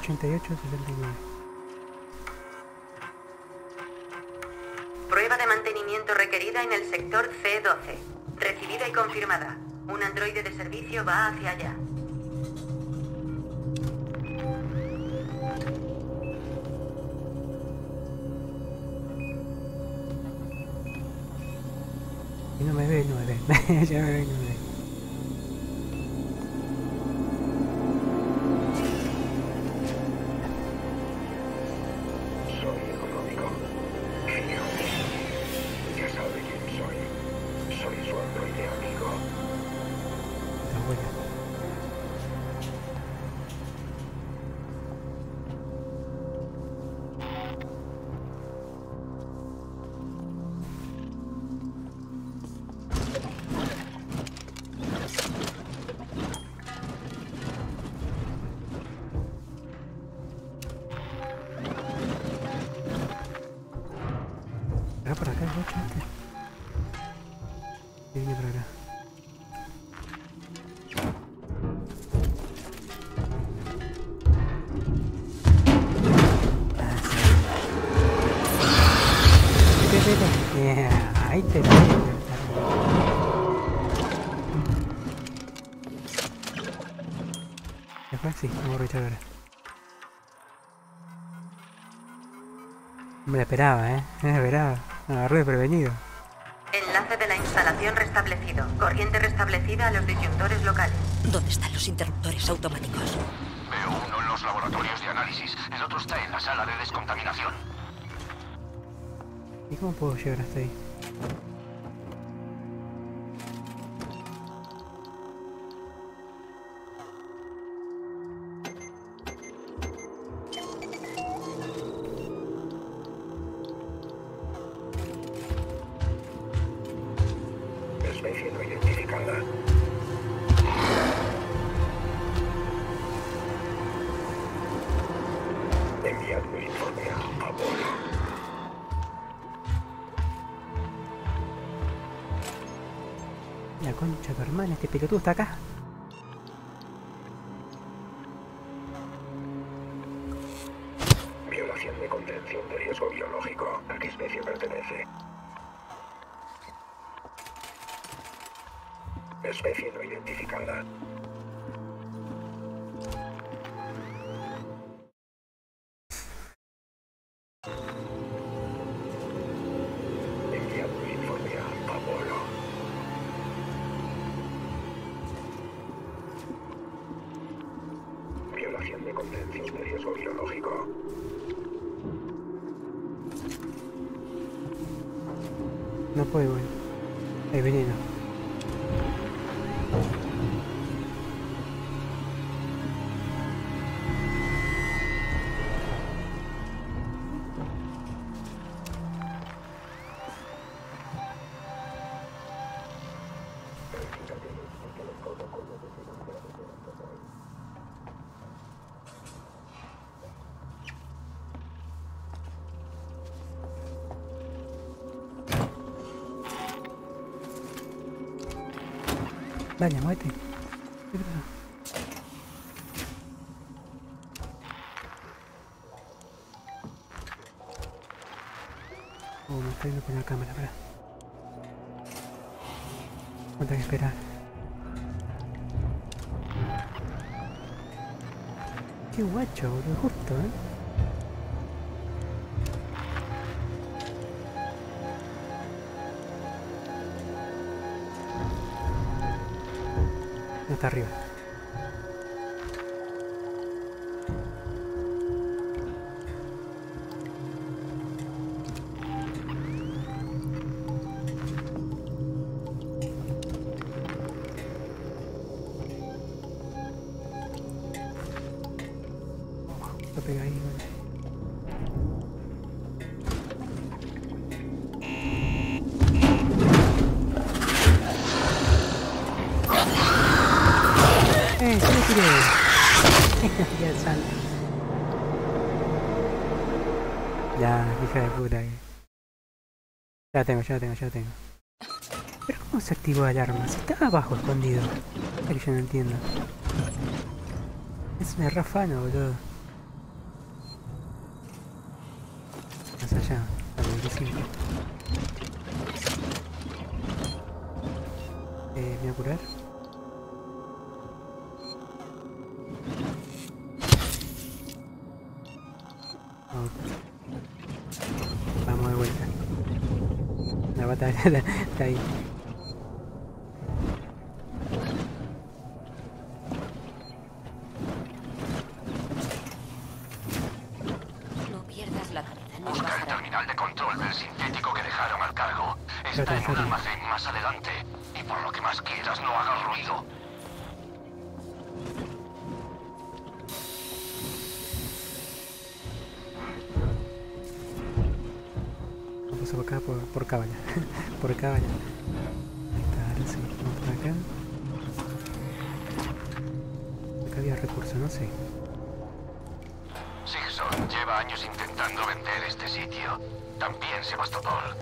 88-69. Prueba de mantenimiento requerida en el sector C12. Recibida y confirmada. Un androide de servicio va hacia allá. Y no me ve. Ya me ve, no me ve. Sí, vamos a aprovechar ahora. No me la esperaba, No me la esperaba. Me agarré de prevenido. Enlace de la instalación restablecido. Corriente restablecida a los disyuntores locales. ¿Dónde están los interruptores automáticos? Veo uno en los laboratorios de análisis. El otro está en la sala de descontaminación. ¿Y cómo puedo llegar hasta ahí? especie no identificada. Enviad un informe a bordo. La concha de tu hermana, este pelotudo está acá. Violación de contención de riesgo biológico. ¿A qué especie pertenece? Especie no identificada. Dale, muévete. ¿Qué pasa? Oh, me está yendo con la cámara, ¿verdad? Cuánto hay que esperar. Qué guacho, boludo, justo, ¿eh? Está arriba. Lo pega ahí, ¿no? Ya, hija de puta. Ya la tengo, ya la tengo. Pero ¿cómo se activó el arma? Si estaba abajo escondido. Es que yo no entiendo. Es una rafana, boludo. Más allá, a 25. Me voy a curar. Está ahí. No pierdas la cabeza. Busca el terminal de control del sintético que dejaron al cargo. Está en un almacén más adelante. Y por lo que más quieras, no hagas ruido. Vamos a acá por cábala. Por acá, vaya. Ahí está, ahora sí, vamos por acá. Acá había recursos, no sé. Sigson lleva años intentando vender este sitio. También Sebastopol.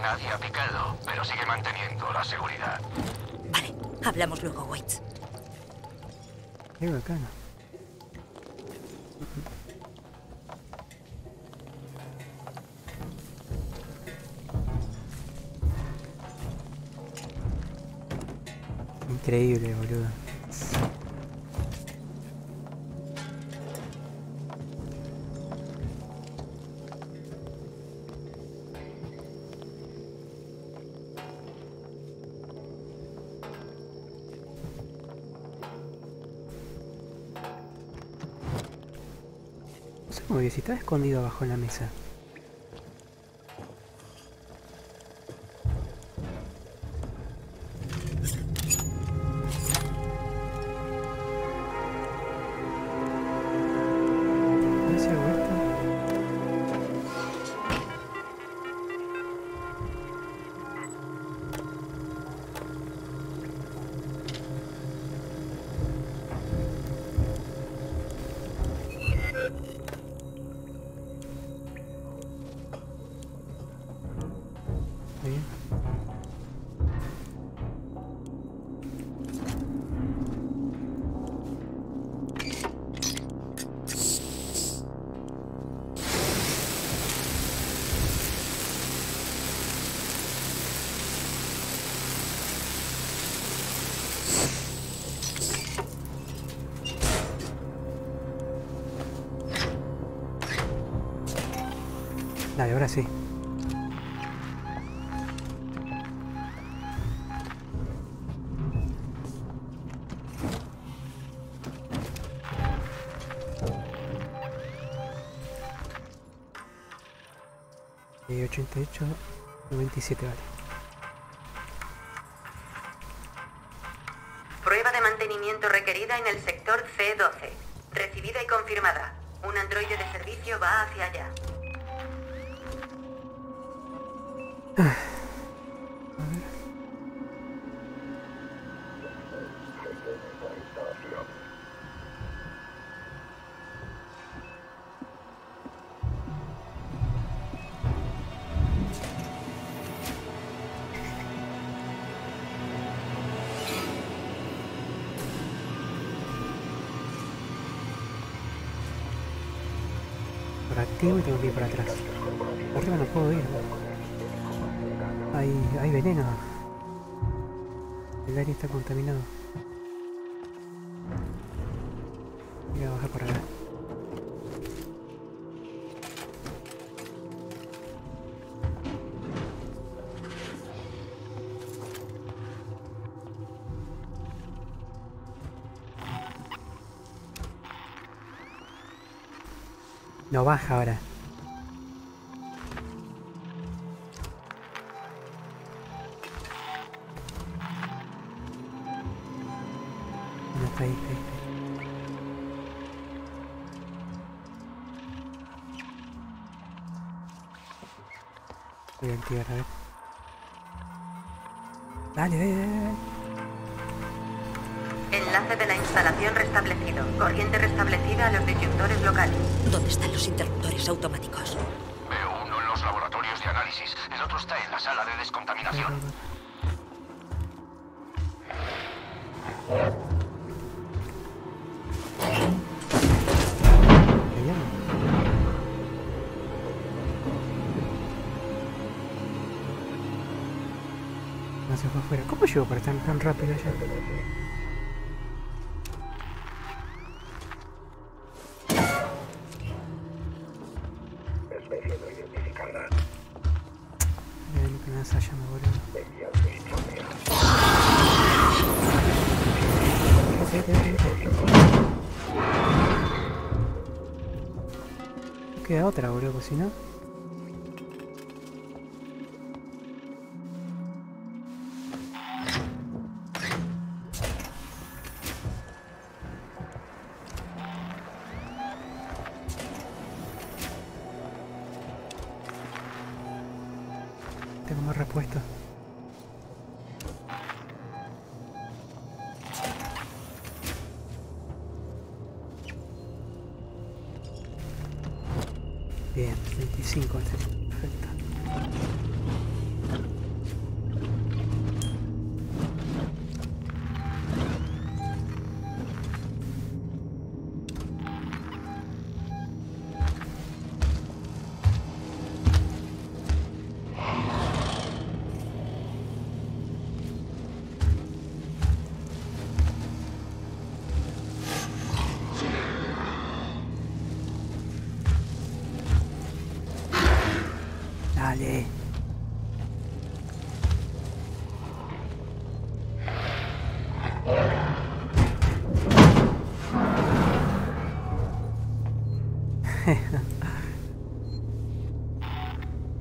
Nadie ha picado, pero sigue manteniendo la seguridad. Vale, hablamos luego, Waits. Qué bacana. Increíble, boludo. No sé cómo que si estaba escondido bajo la mesa. Dale, ahora sí. Y 88, 97, vale. Prueba de mantenimiento requerida en el sector C12. Recibida y confirmada. Un androide de servicio va hacia allá. A ver. Por aquí me tengo que ir para atrás. Arriba no puedo ir. Hay veneno. El aire está contaminado. Voy a bajar para acá. No baja ahora. Voy a activar, a ver. Dale, dale, dale. Enlace de la instalación restablecido. Corriente restablecida a los disyuntores locales. ¿Dónde están los interruptores automáticos? Veo uno en los laboratorios de análisis. El otro está en la sala de descontaminación. No se fue afuera. ¿Cómo llego para estar tan rápido allá? Queda otra, boludo, pues si no. Tengo más repuesto. Bien, 25, perfecto. Dale.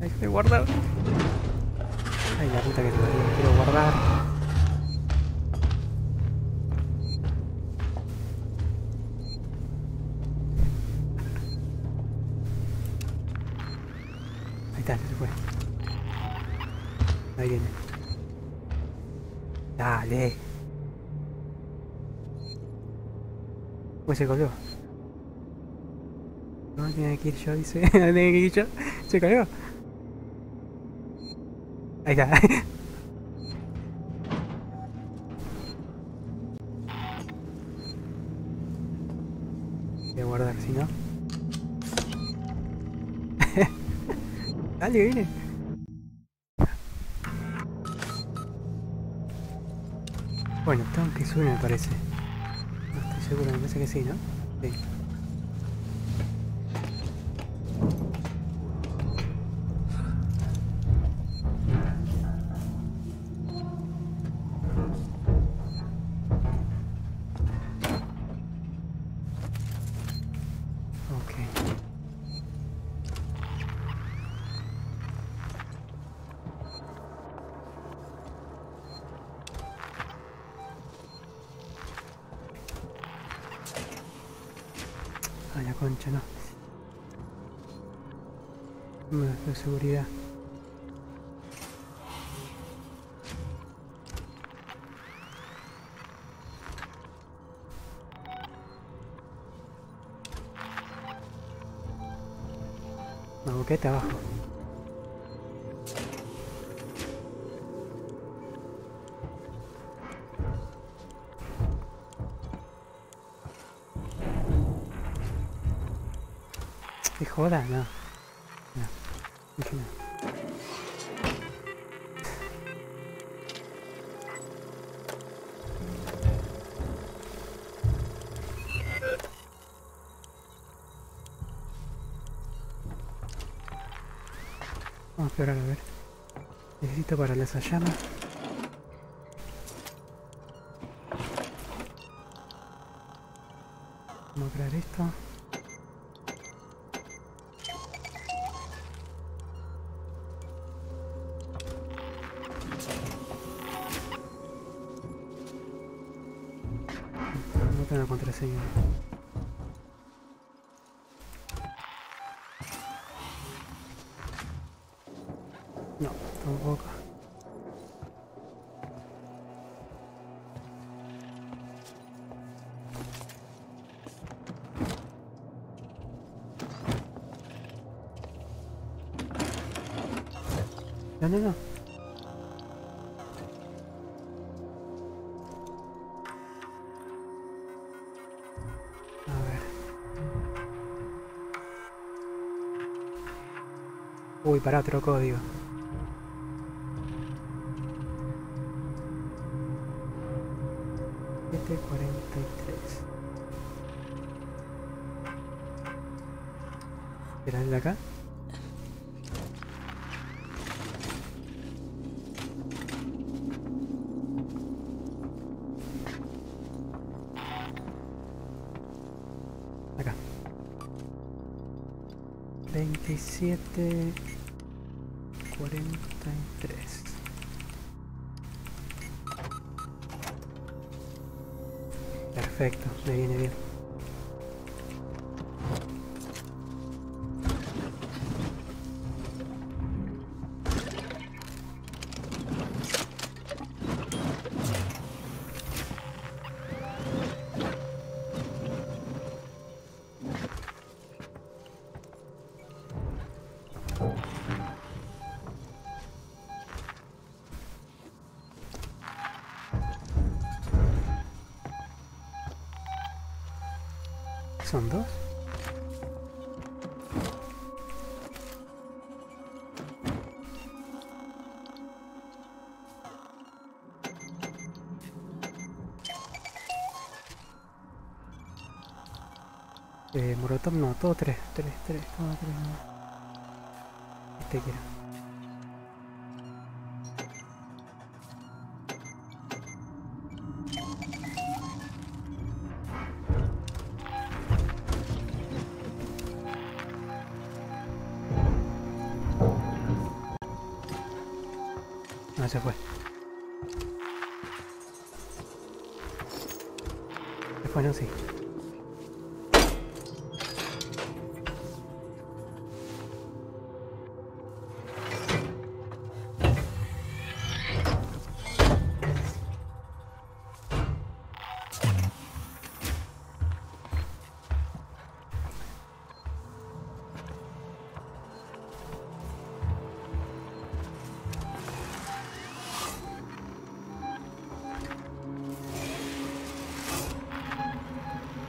Hay que guardar. Ay, la puta que quiero guardar. Ahí viene. Dale. Pues se colgó. No, tenía que ir yo, dice. No, tenía que ir yo. Se colgó. Ahí está. Voy a guardar, si no. Dale, viene. Bueno, tengo que subir, me parece. No estoy seguro, me parece que sí, ¿no? Sí. concha, ¿no? Cámaras de seguridad. Una boqueta abajo. ¿Qué joda? No. Vamos a explorar, a ver. Necesito para las llamas. Vamos a crear esto. La contraseña. No, tampoco. No. Uy, para otro código. Este 43. ¿Será el de acá? Acá. 27. 43. Perfecto, me viene bien. ¿Son dos? Molotov no, todo tres, todo tres, no. Este quiero. Se fue. Se fue, no, sí.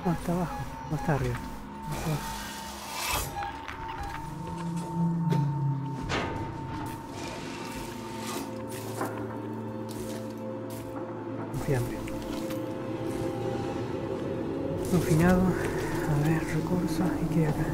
No, está abajo, no está arriba. No está abajo. Un fiambre. Un finado. A ver, recursos. ¿Y qué hay acá?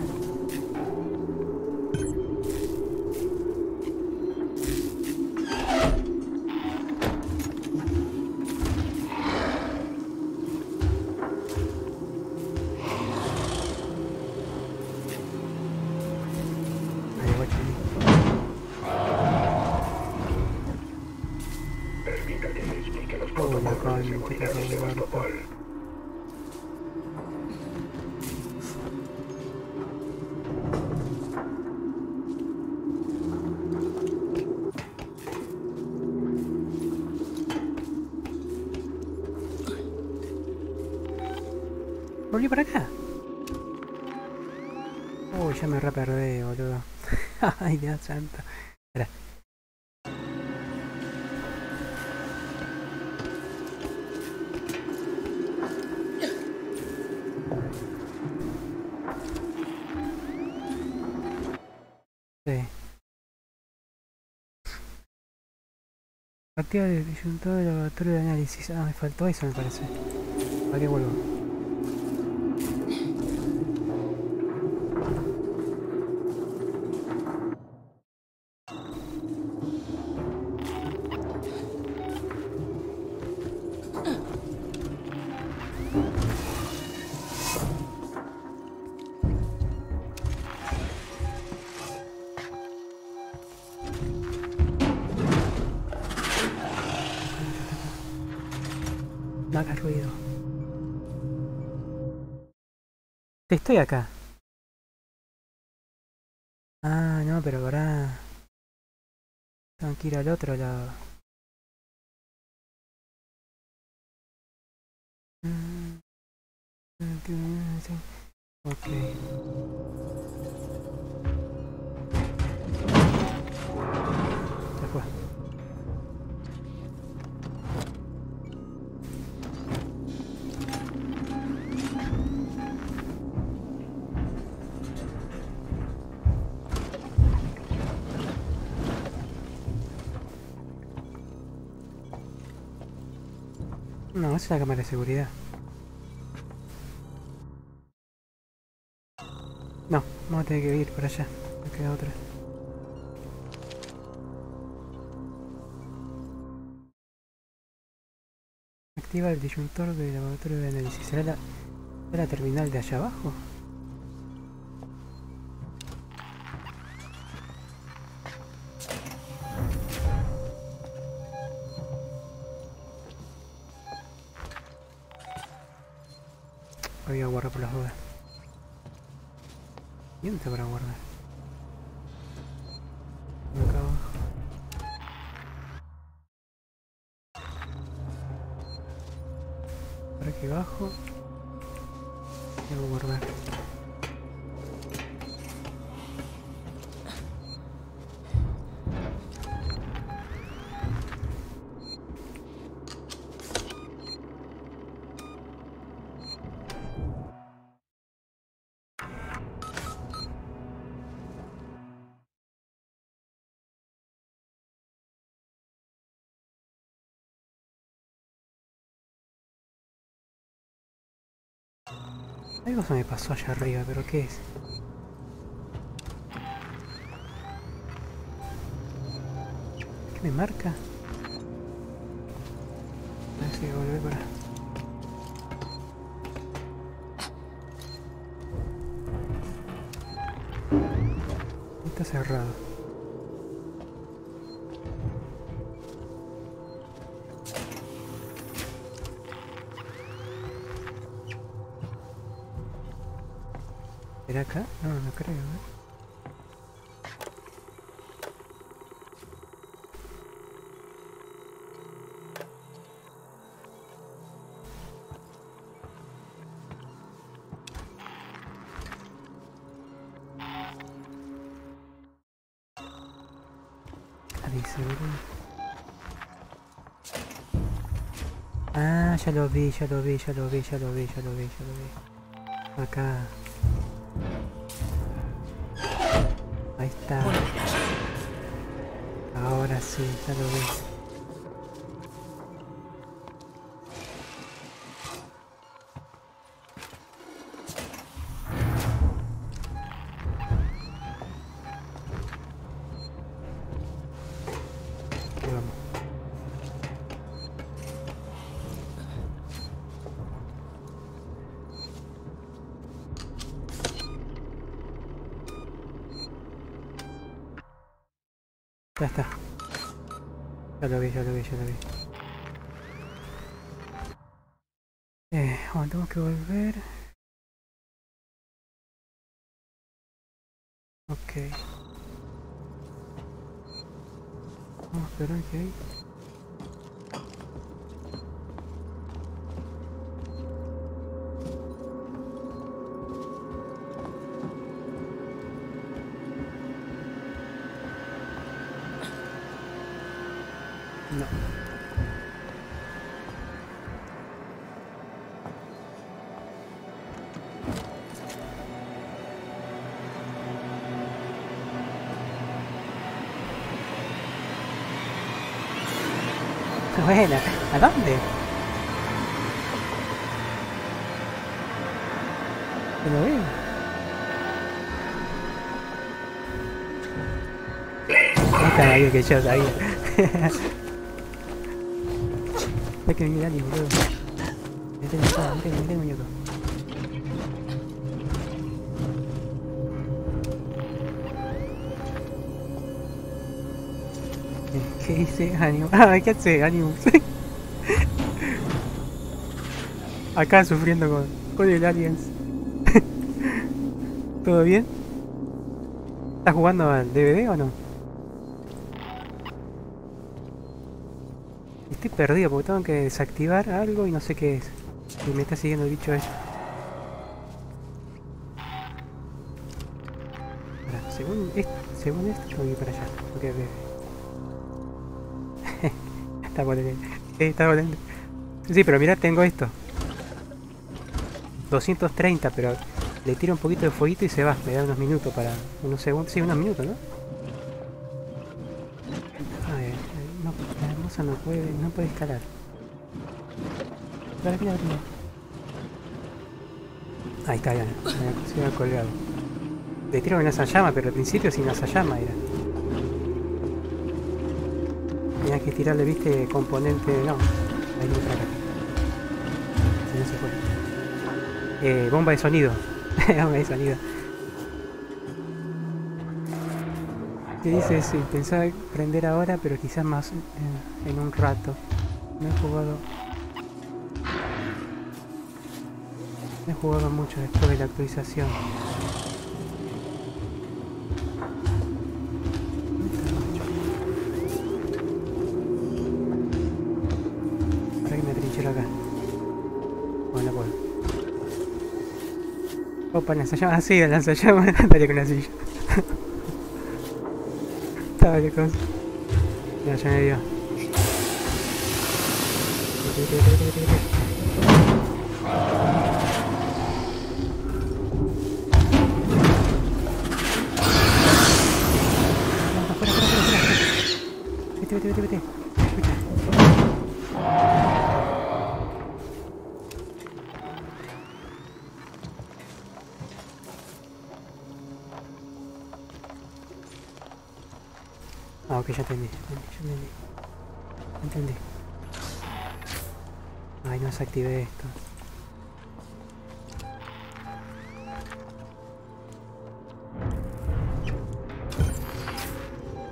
Seguridad de Sebastopol. volví para acá. Uy, ya me reperdí, boludo. Ay, Dios santo. Espera. Sí. Activa el disyuntor del laboratorio de análisis. Ah, me faltó eso, me parece. ¿Para qué vuelvo? Estoy acá. Ah, no, pero pará. Tengo que ir al otro lado. Ok. Se fue. No, es la cámara de seguridad. No, vamos a tener que ir por allá. No queda otra. Activa el disyuntor del laboratorio de análisis. ¿Será la terminal de allá abajo? Voy a guardar por las dudas. ¿Y dónde para guardar? Acá abajo. Por aquí abajo. Debo guardar. Algo se me pasó allá arriba, pero ¿qué es? ¿Qué me marca? A ver si volver para... Está cerrado. ¿Era acá? No, no creo, Ah, ya lo vi. Acá. Ahí está. Ahora sí, ya lo ves. Ahí vamos. Ya está. Ya lo vi. Bueno, tenemos que volver. Ok. Vamos a esperar que hay. No. Bueno, ¿a dónde? Pero bien. Esta es que yo sabía. Hay que venir a alguien, boludo. Mete el muñeco. ¿Qué dice Animus? Ah, ¿qué hace Animus? Acá sufriendo con el Aliens. ¿Todo bien? ¿Estás jugando al DVD o no? Estoy perdido porque tengo que desactivar algo y no sé qué es. Y me está siguiendo el bicho ese. Ahora, según esto yo voy para allá. Okay, está volando. Está volando. Sí, pero mira, tengo esto. 230, pero le tiro un poquito de fueguito y se va. Me da unos minutos para... unos segundos. Sí, unos minutos, ¿no? A ver, no, la hermosa no puede escalar. Para que abrimos. Ahí está, ya. Se me ha colgado. Le tiro una llama, pero al principio sin llama era. Tenía que tirarle, viste, componente... no, ahí no, para acá. Si no se puede. Bomba de sonido. Bomba de sonido. ¿Qué dices? Sí, pensaba prender ahora, pero quizás más en un rato. No he jugado mucho después de la actualización. Opa, lanzallamas, así, ah, lanzallamas, dale con la silla. Estaba lejos. Mira, ya me dio. Vete. Ah, ok, ya entendí. Ay, no desactivé esto.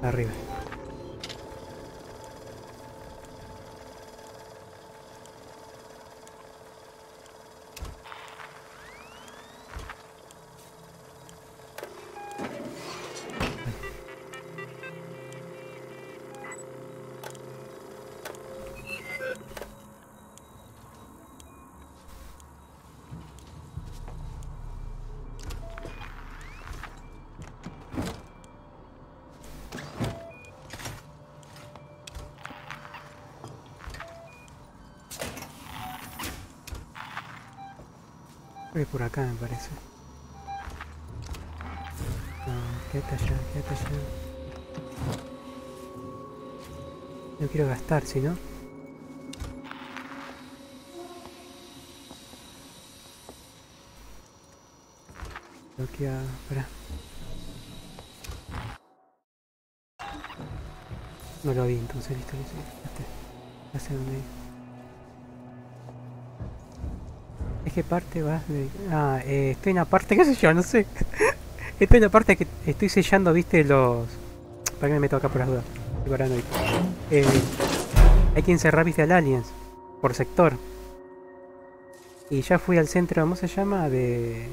Arriba. Por acá me parece. No, quédate allá. No quiero gastar, si no. Bloquea. Pará. No lo vi, entonces listo. Ya sé dónde ir. ¿Qué parte vas de...? Ah, estoy en la parte, qué sé yo, no sé. Estoy en la parte que estoy sellando, viste, los... ¿Para qué me meto acá por las dudas? Estoy paranoico. Hay que encerrar, viste, al Aliens. Por sector. Y ya fui al centro, ¿cómo se llama? De...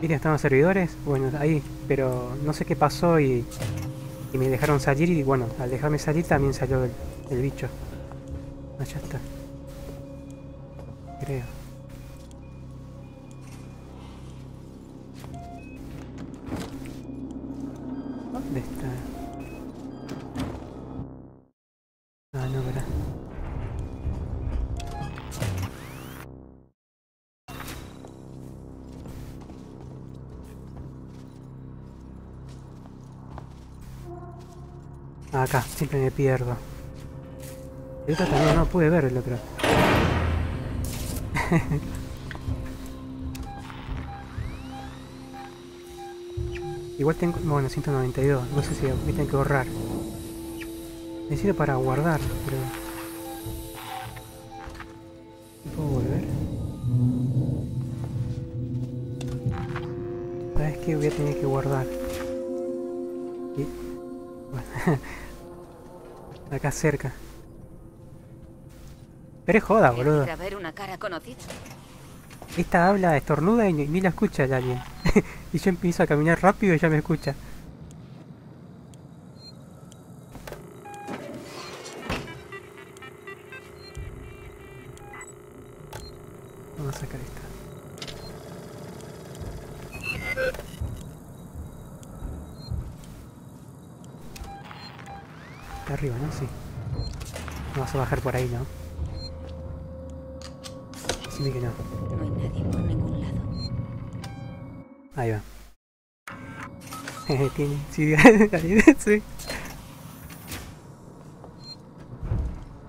¿Viste? Están los servidores. Bueno, ahí. Pero no sé qué pasó y me dejaron salir. Y bueno, al dejarme salir también salió el bicho. Allá está. Creo. ¿Dónde está? Ah, no, ¿verdad? Acá, siempre me pierdo. Esta también no pude ver el otro. Igual tengo... bueno, 192. No sé si me tengo que borrar. Me sirve para guardar, pero... ¿puedo volver? ¿Sabes qué? Voy a tener que guardar. Y... bueno. Acá cerca. Pero es joda, boludo. Esta habla, estornuda y ni la escucha el alien. Y yo empiezo a caminar rápido y ya me escucha. Vamos a sacar esta. Está arriba, ¿no? Sí. No vas a bajar por ahí, ¿no? Sí, que no. No hay nadie por ningún lado. Ahí va. Tiene... sí, sí.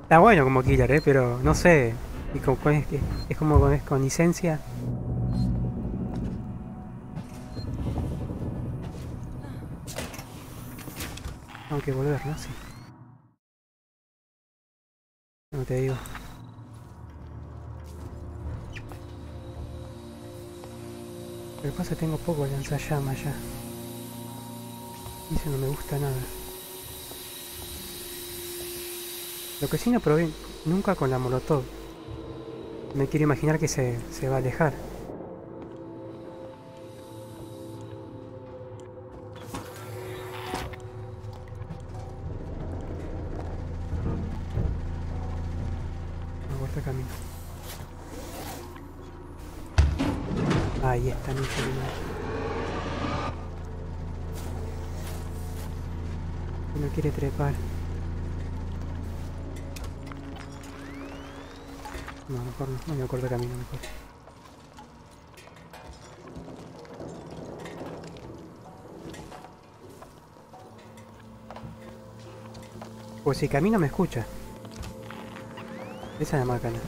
Está bueno como killer, pero no sé. Y con, es como es con licencia. Tengo que volver, ¿no? Sí. No te digo. Pero pasa tengo poco lanzallamas ya. Y eso no me gusta nada. Lo que sí no probé nunca con la molotov. Me quiero imaginar que se va a alejar. Aguarda camino. Ahí está mi celular. No quiere trepar. No, mejor no, no me acuerdo el camino mejor. Pues si camino me escucha. Esa es la máquina.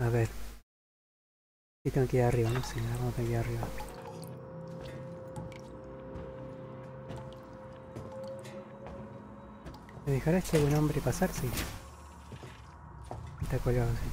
A ver. Y tengo que ir arriba, ¿no? Sí, vamos a ir arriba. ¿Me dejará este buen hombre pasar? Sí. Está colgado, sí.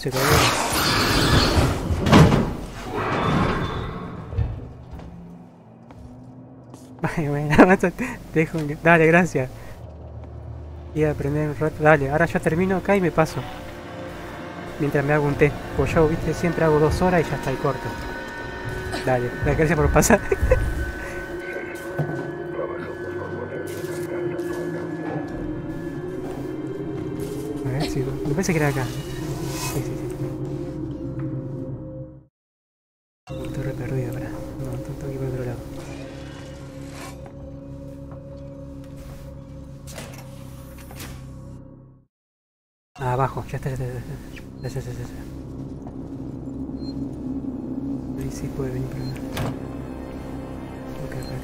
Se cayó. Ay, bueno, avanza. Dale, gracias. Voy a aprender un rato. Dale, ahora yo termino acá y me paso. Mientras me hago un té. Pues yo, viste, siempre hago 2 horas y ya está, y corto. Dale, gracias por pasar. A ver, sí, me parece que era acá. Abajo, ya está. Ahí sí puede venir para acá. Ok, para acá.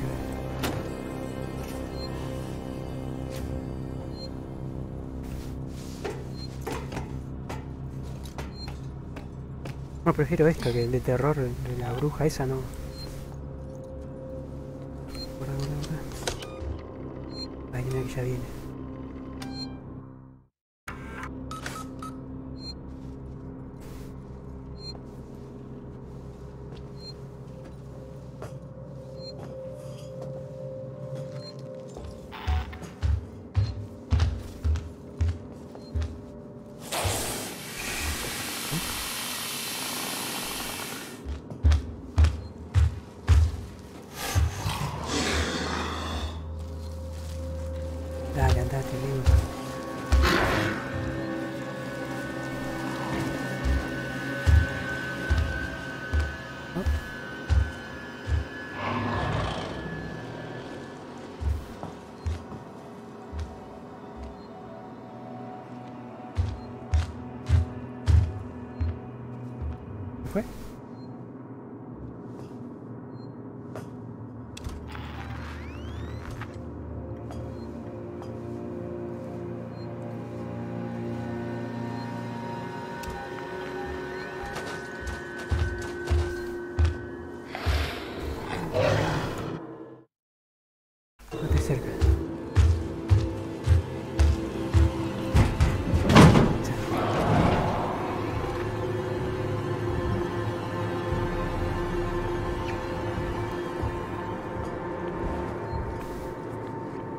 No, prefiero esto que el de terror de la bruja esa, no. Ahí mira que ya viene.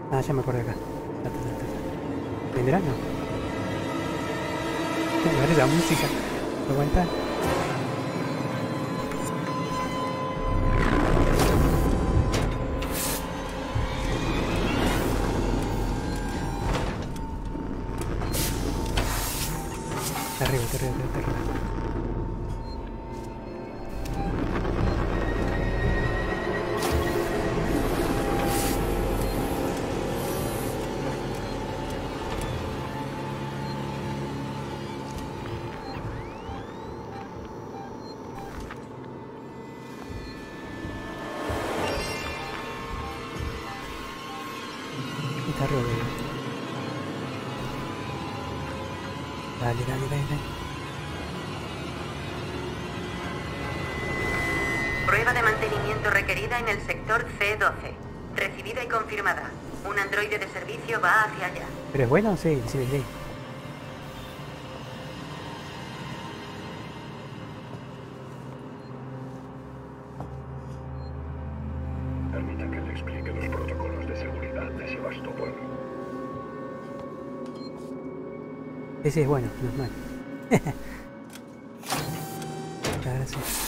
Ah, ya me acuerdo acá. ¿Vendrá? No. Me vale la música. ¿Me aguanta? Arriba, arriba, arriba, arriba. Dale, dale, dale, dale. Prueba de mantenimiento requerida en el sector C12. Recibida y confirmada. Un androide de servicio va hacia allá. ¿Pero es bueno? Sí, sí, sí. Permita que le explique los protocolos de seguridad de Sebastopol. Ese es bueno, no es mal. Muchas gracias.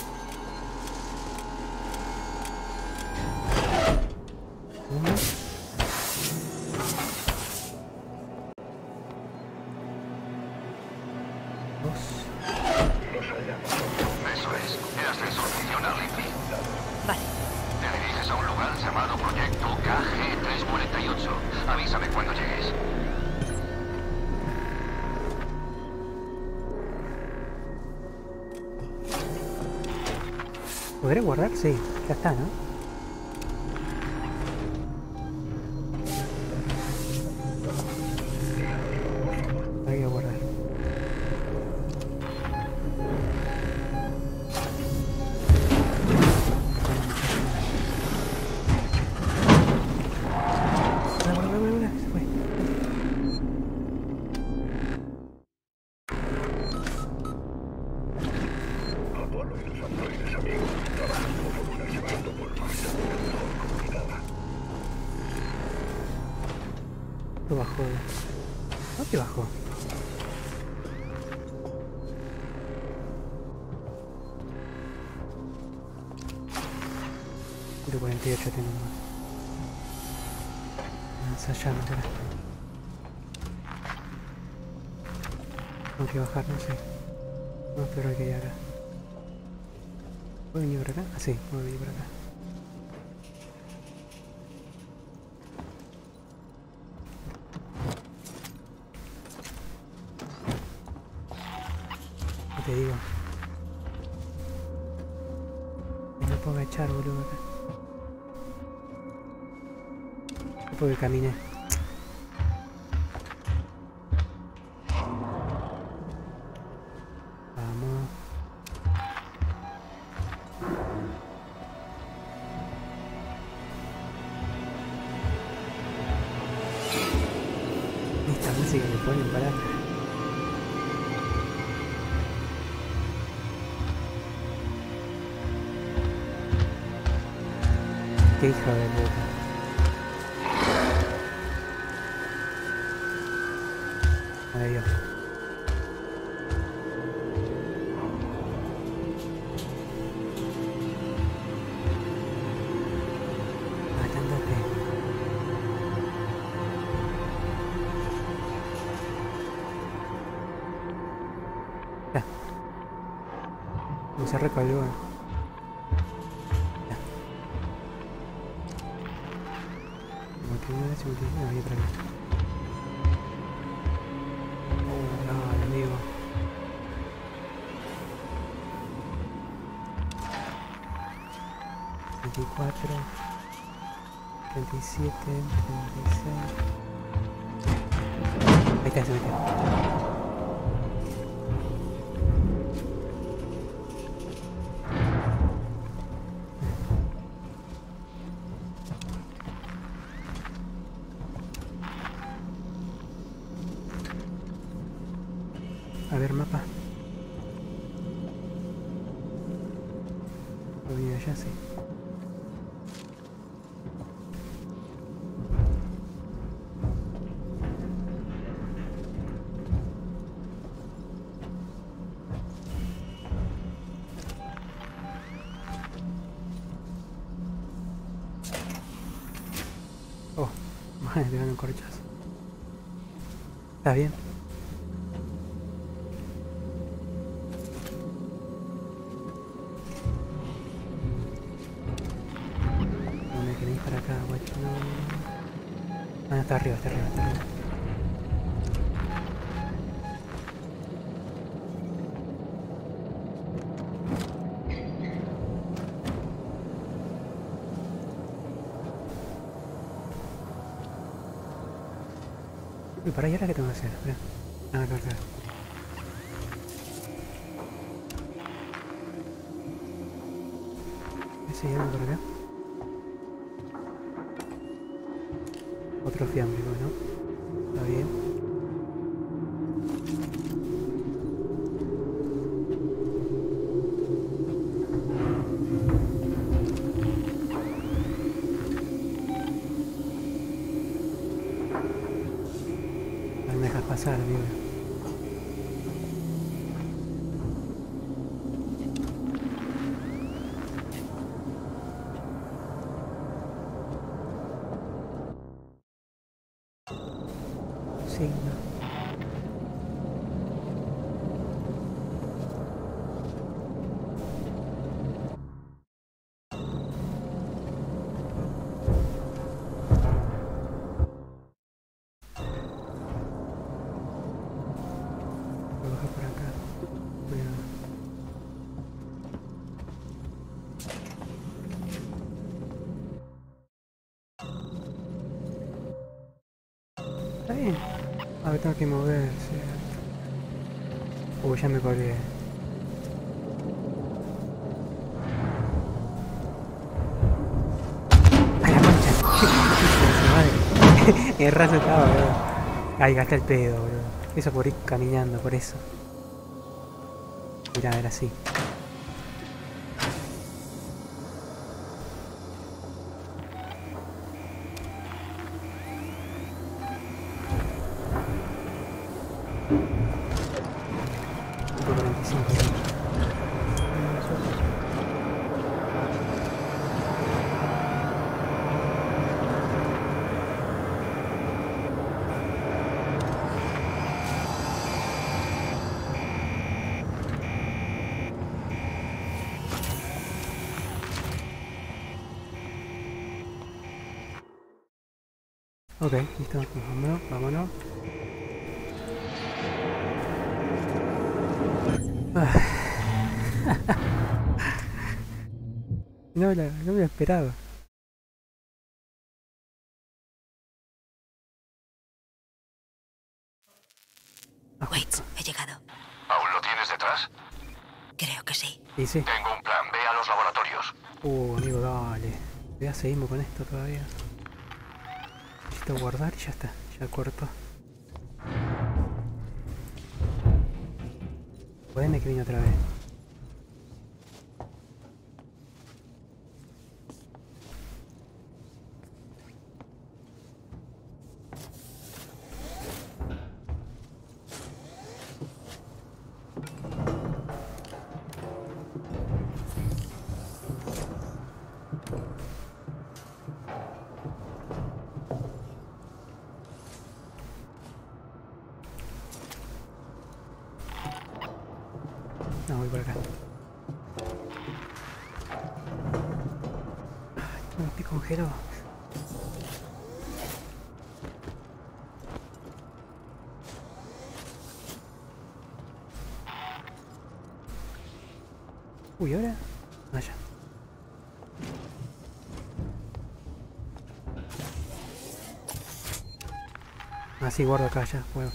¿Podré guardar? Sí, ya está, ¿no? Ahí voy a guardar. Guarda, se fue. Apolo y los androides amigos. Lo bajó. ¿No te bajó? Pero 48 tengo más. Más allá, no te la... Tengo que bajar, no sé. No, pero hay que ir acá. ¿Puedo venir por acá? Ah, sí, puedo venir por acá. ¿Qué te digo? No me puedo agachar, boludo, acá. No puedo caminar. Vamos. que me ponen para... Qué hijo de puta. Adiós. Se recolgó. No, hay otra vez. Oh, no, amigo. ...24... ...37... ...36... Ahí está, se metió. A ver, mapa. Lo vi allá, sí. Oh, madre, le dan un corchazo. ¿Estás bien? Arriba, está arriba, está arriba. Uy, para ahí, ¿ahora qué tengo que hacer? Espera. Ah, acá, acá. ¿Ese llegando por acá? Otro fiambre, ¿no? Está bien. No me dejas pasar, amigo. A ver, tengo que mover, sí. Ya me colgué. ¡A la concha! ¡Madre! El raso estaba, boludo. Ay, gasté el pedo, boludo. Eso por ir caminando, por eso. Mirá, era así. Ok, listo, vámonos, vámonos. No me lo esperaba. Wait, he llegado. ¿Aún lo tienes detrás? Creo que sí. ¿Y sí? Tengo un plan, ve a los laboratorios. Amigo, dale. Ya seguimos con esto todavía. Guardar y ya está, ya corto. Jodeme que vine otra vez. Uy, ahora, allá. Así guardo acá ya, bueno.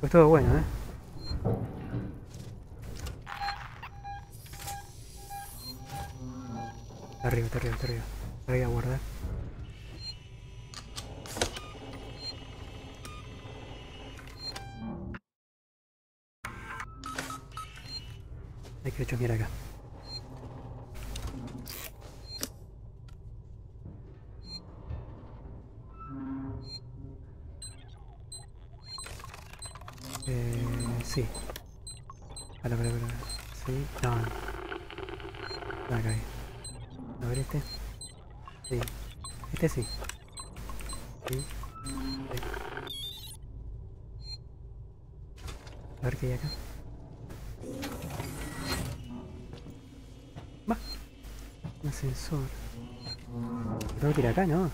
Pues todo bueno, ¿eh? Arriba, está arriba, está arriba. Voy a guardar. Hay que echar mira acá. Sí. Para. Sí. No. No, acá hay. A ver este. Sí. Este sí. Sí. A ver qué hay acá. Va. Un ascensor. Tengo que ir acá, ¿no?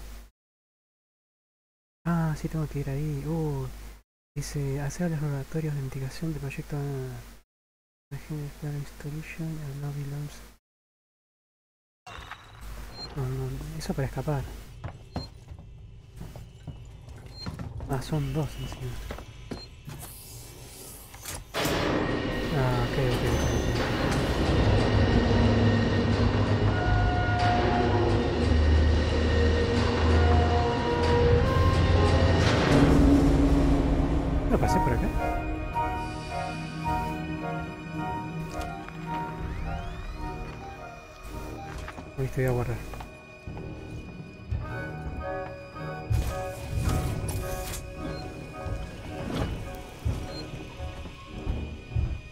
Ah, sí, tengo que ir ahí. Dice, hacer los laboratorios de investigación del proyecto Installation and Lobby Labs. No, eso para escapar. Ah, son dos encima. Ah, ok. ¿No pasé por acá? Hoy estoy a guardar.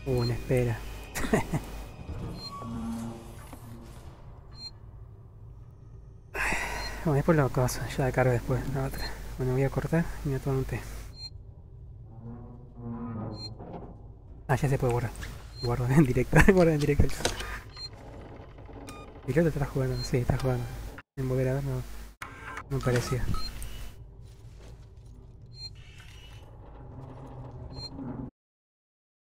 Una espera. Bueno, después lo cosa, ya la cargo después, la otra. Bueno, voy a cortar y me voy a tomar un té. Ah, ya se puede borrar. Guardo en directo, guardo en directo. Y el otro está jugando, sí, está jugando. En volver a ver no parecía.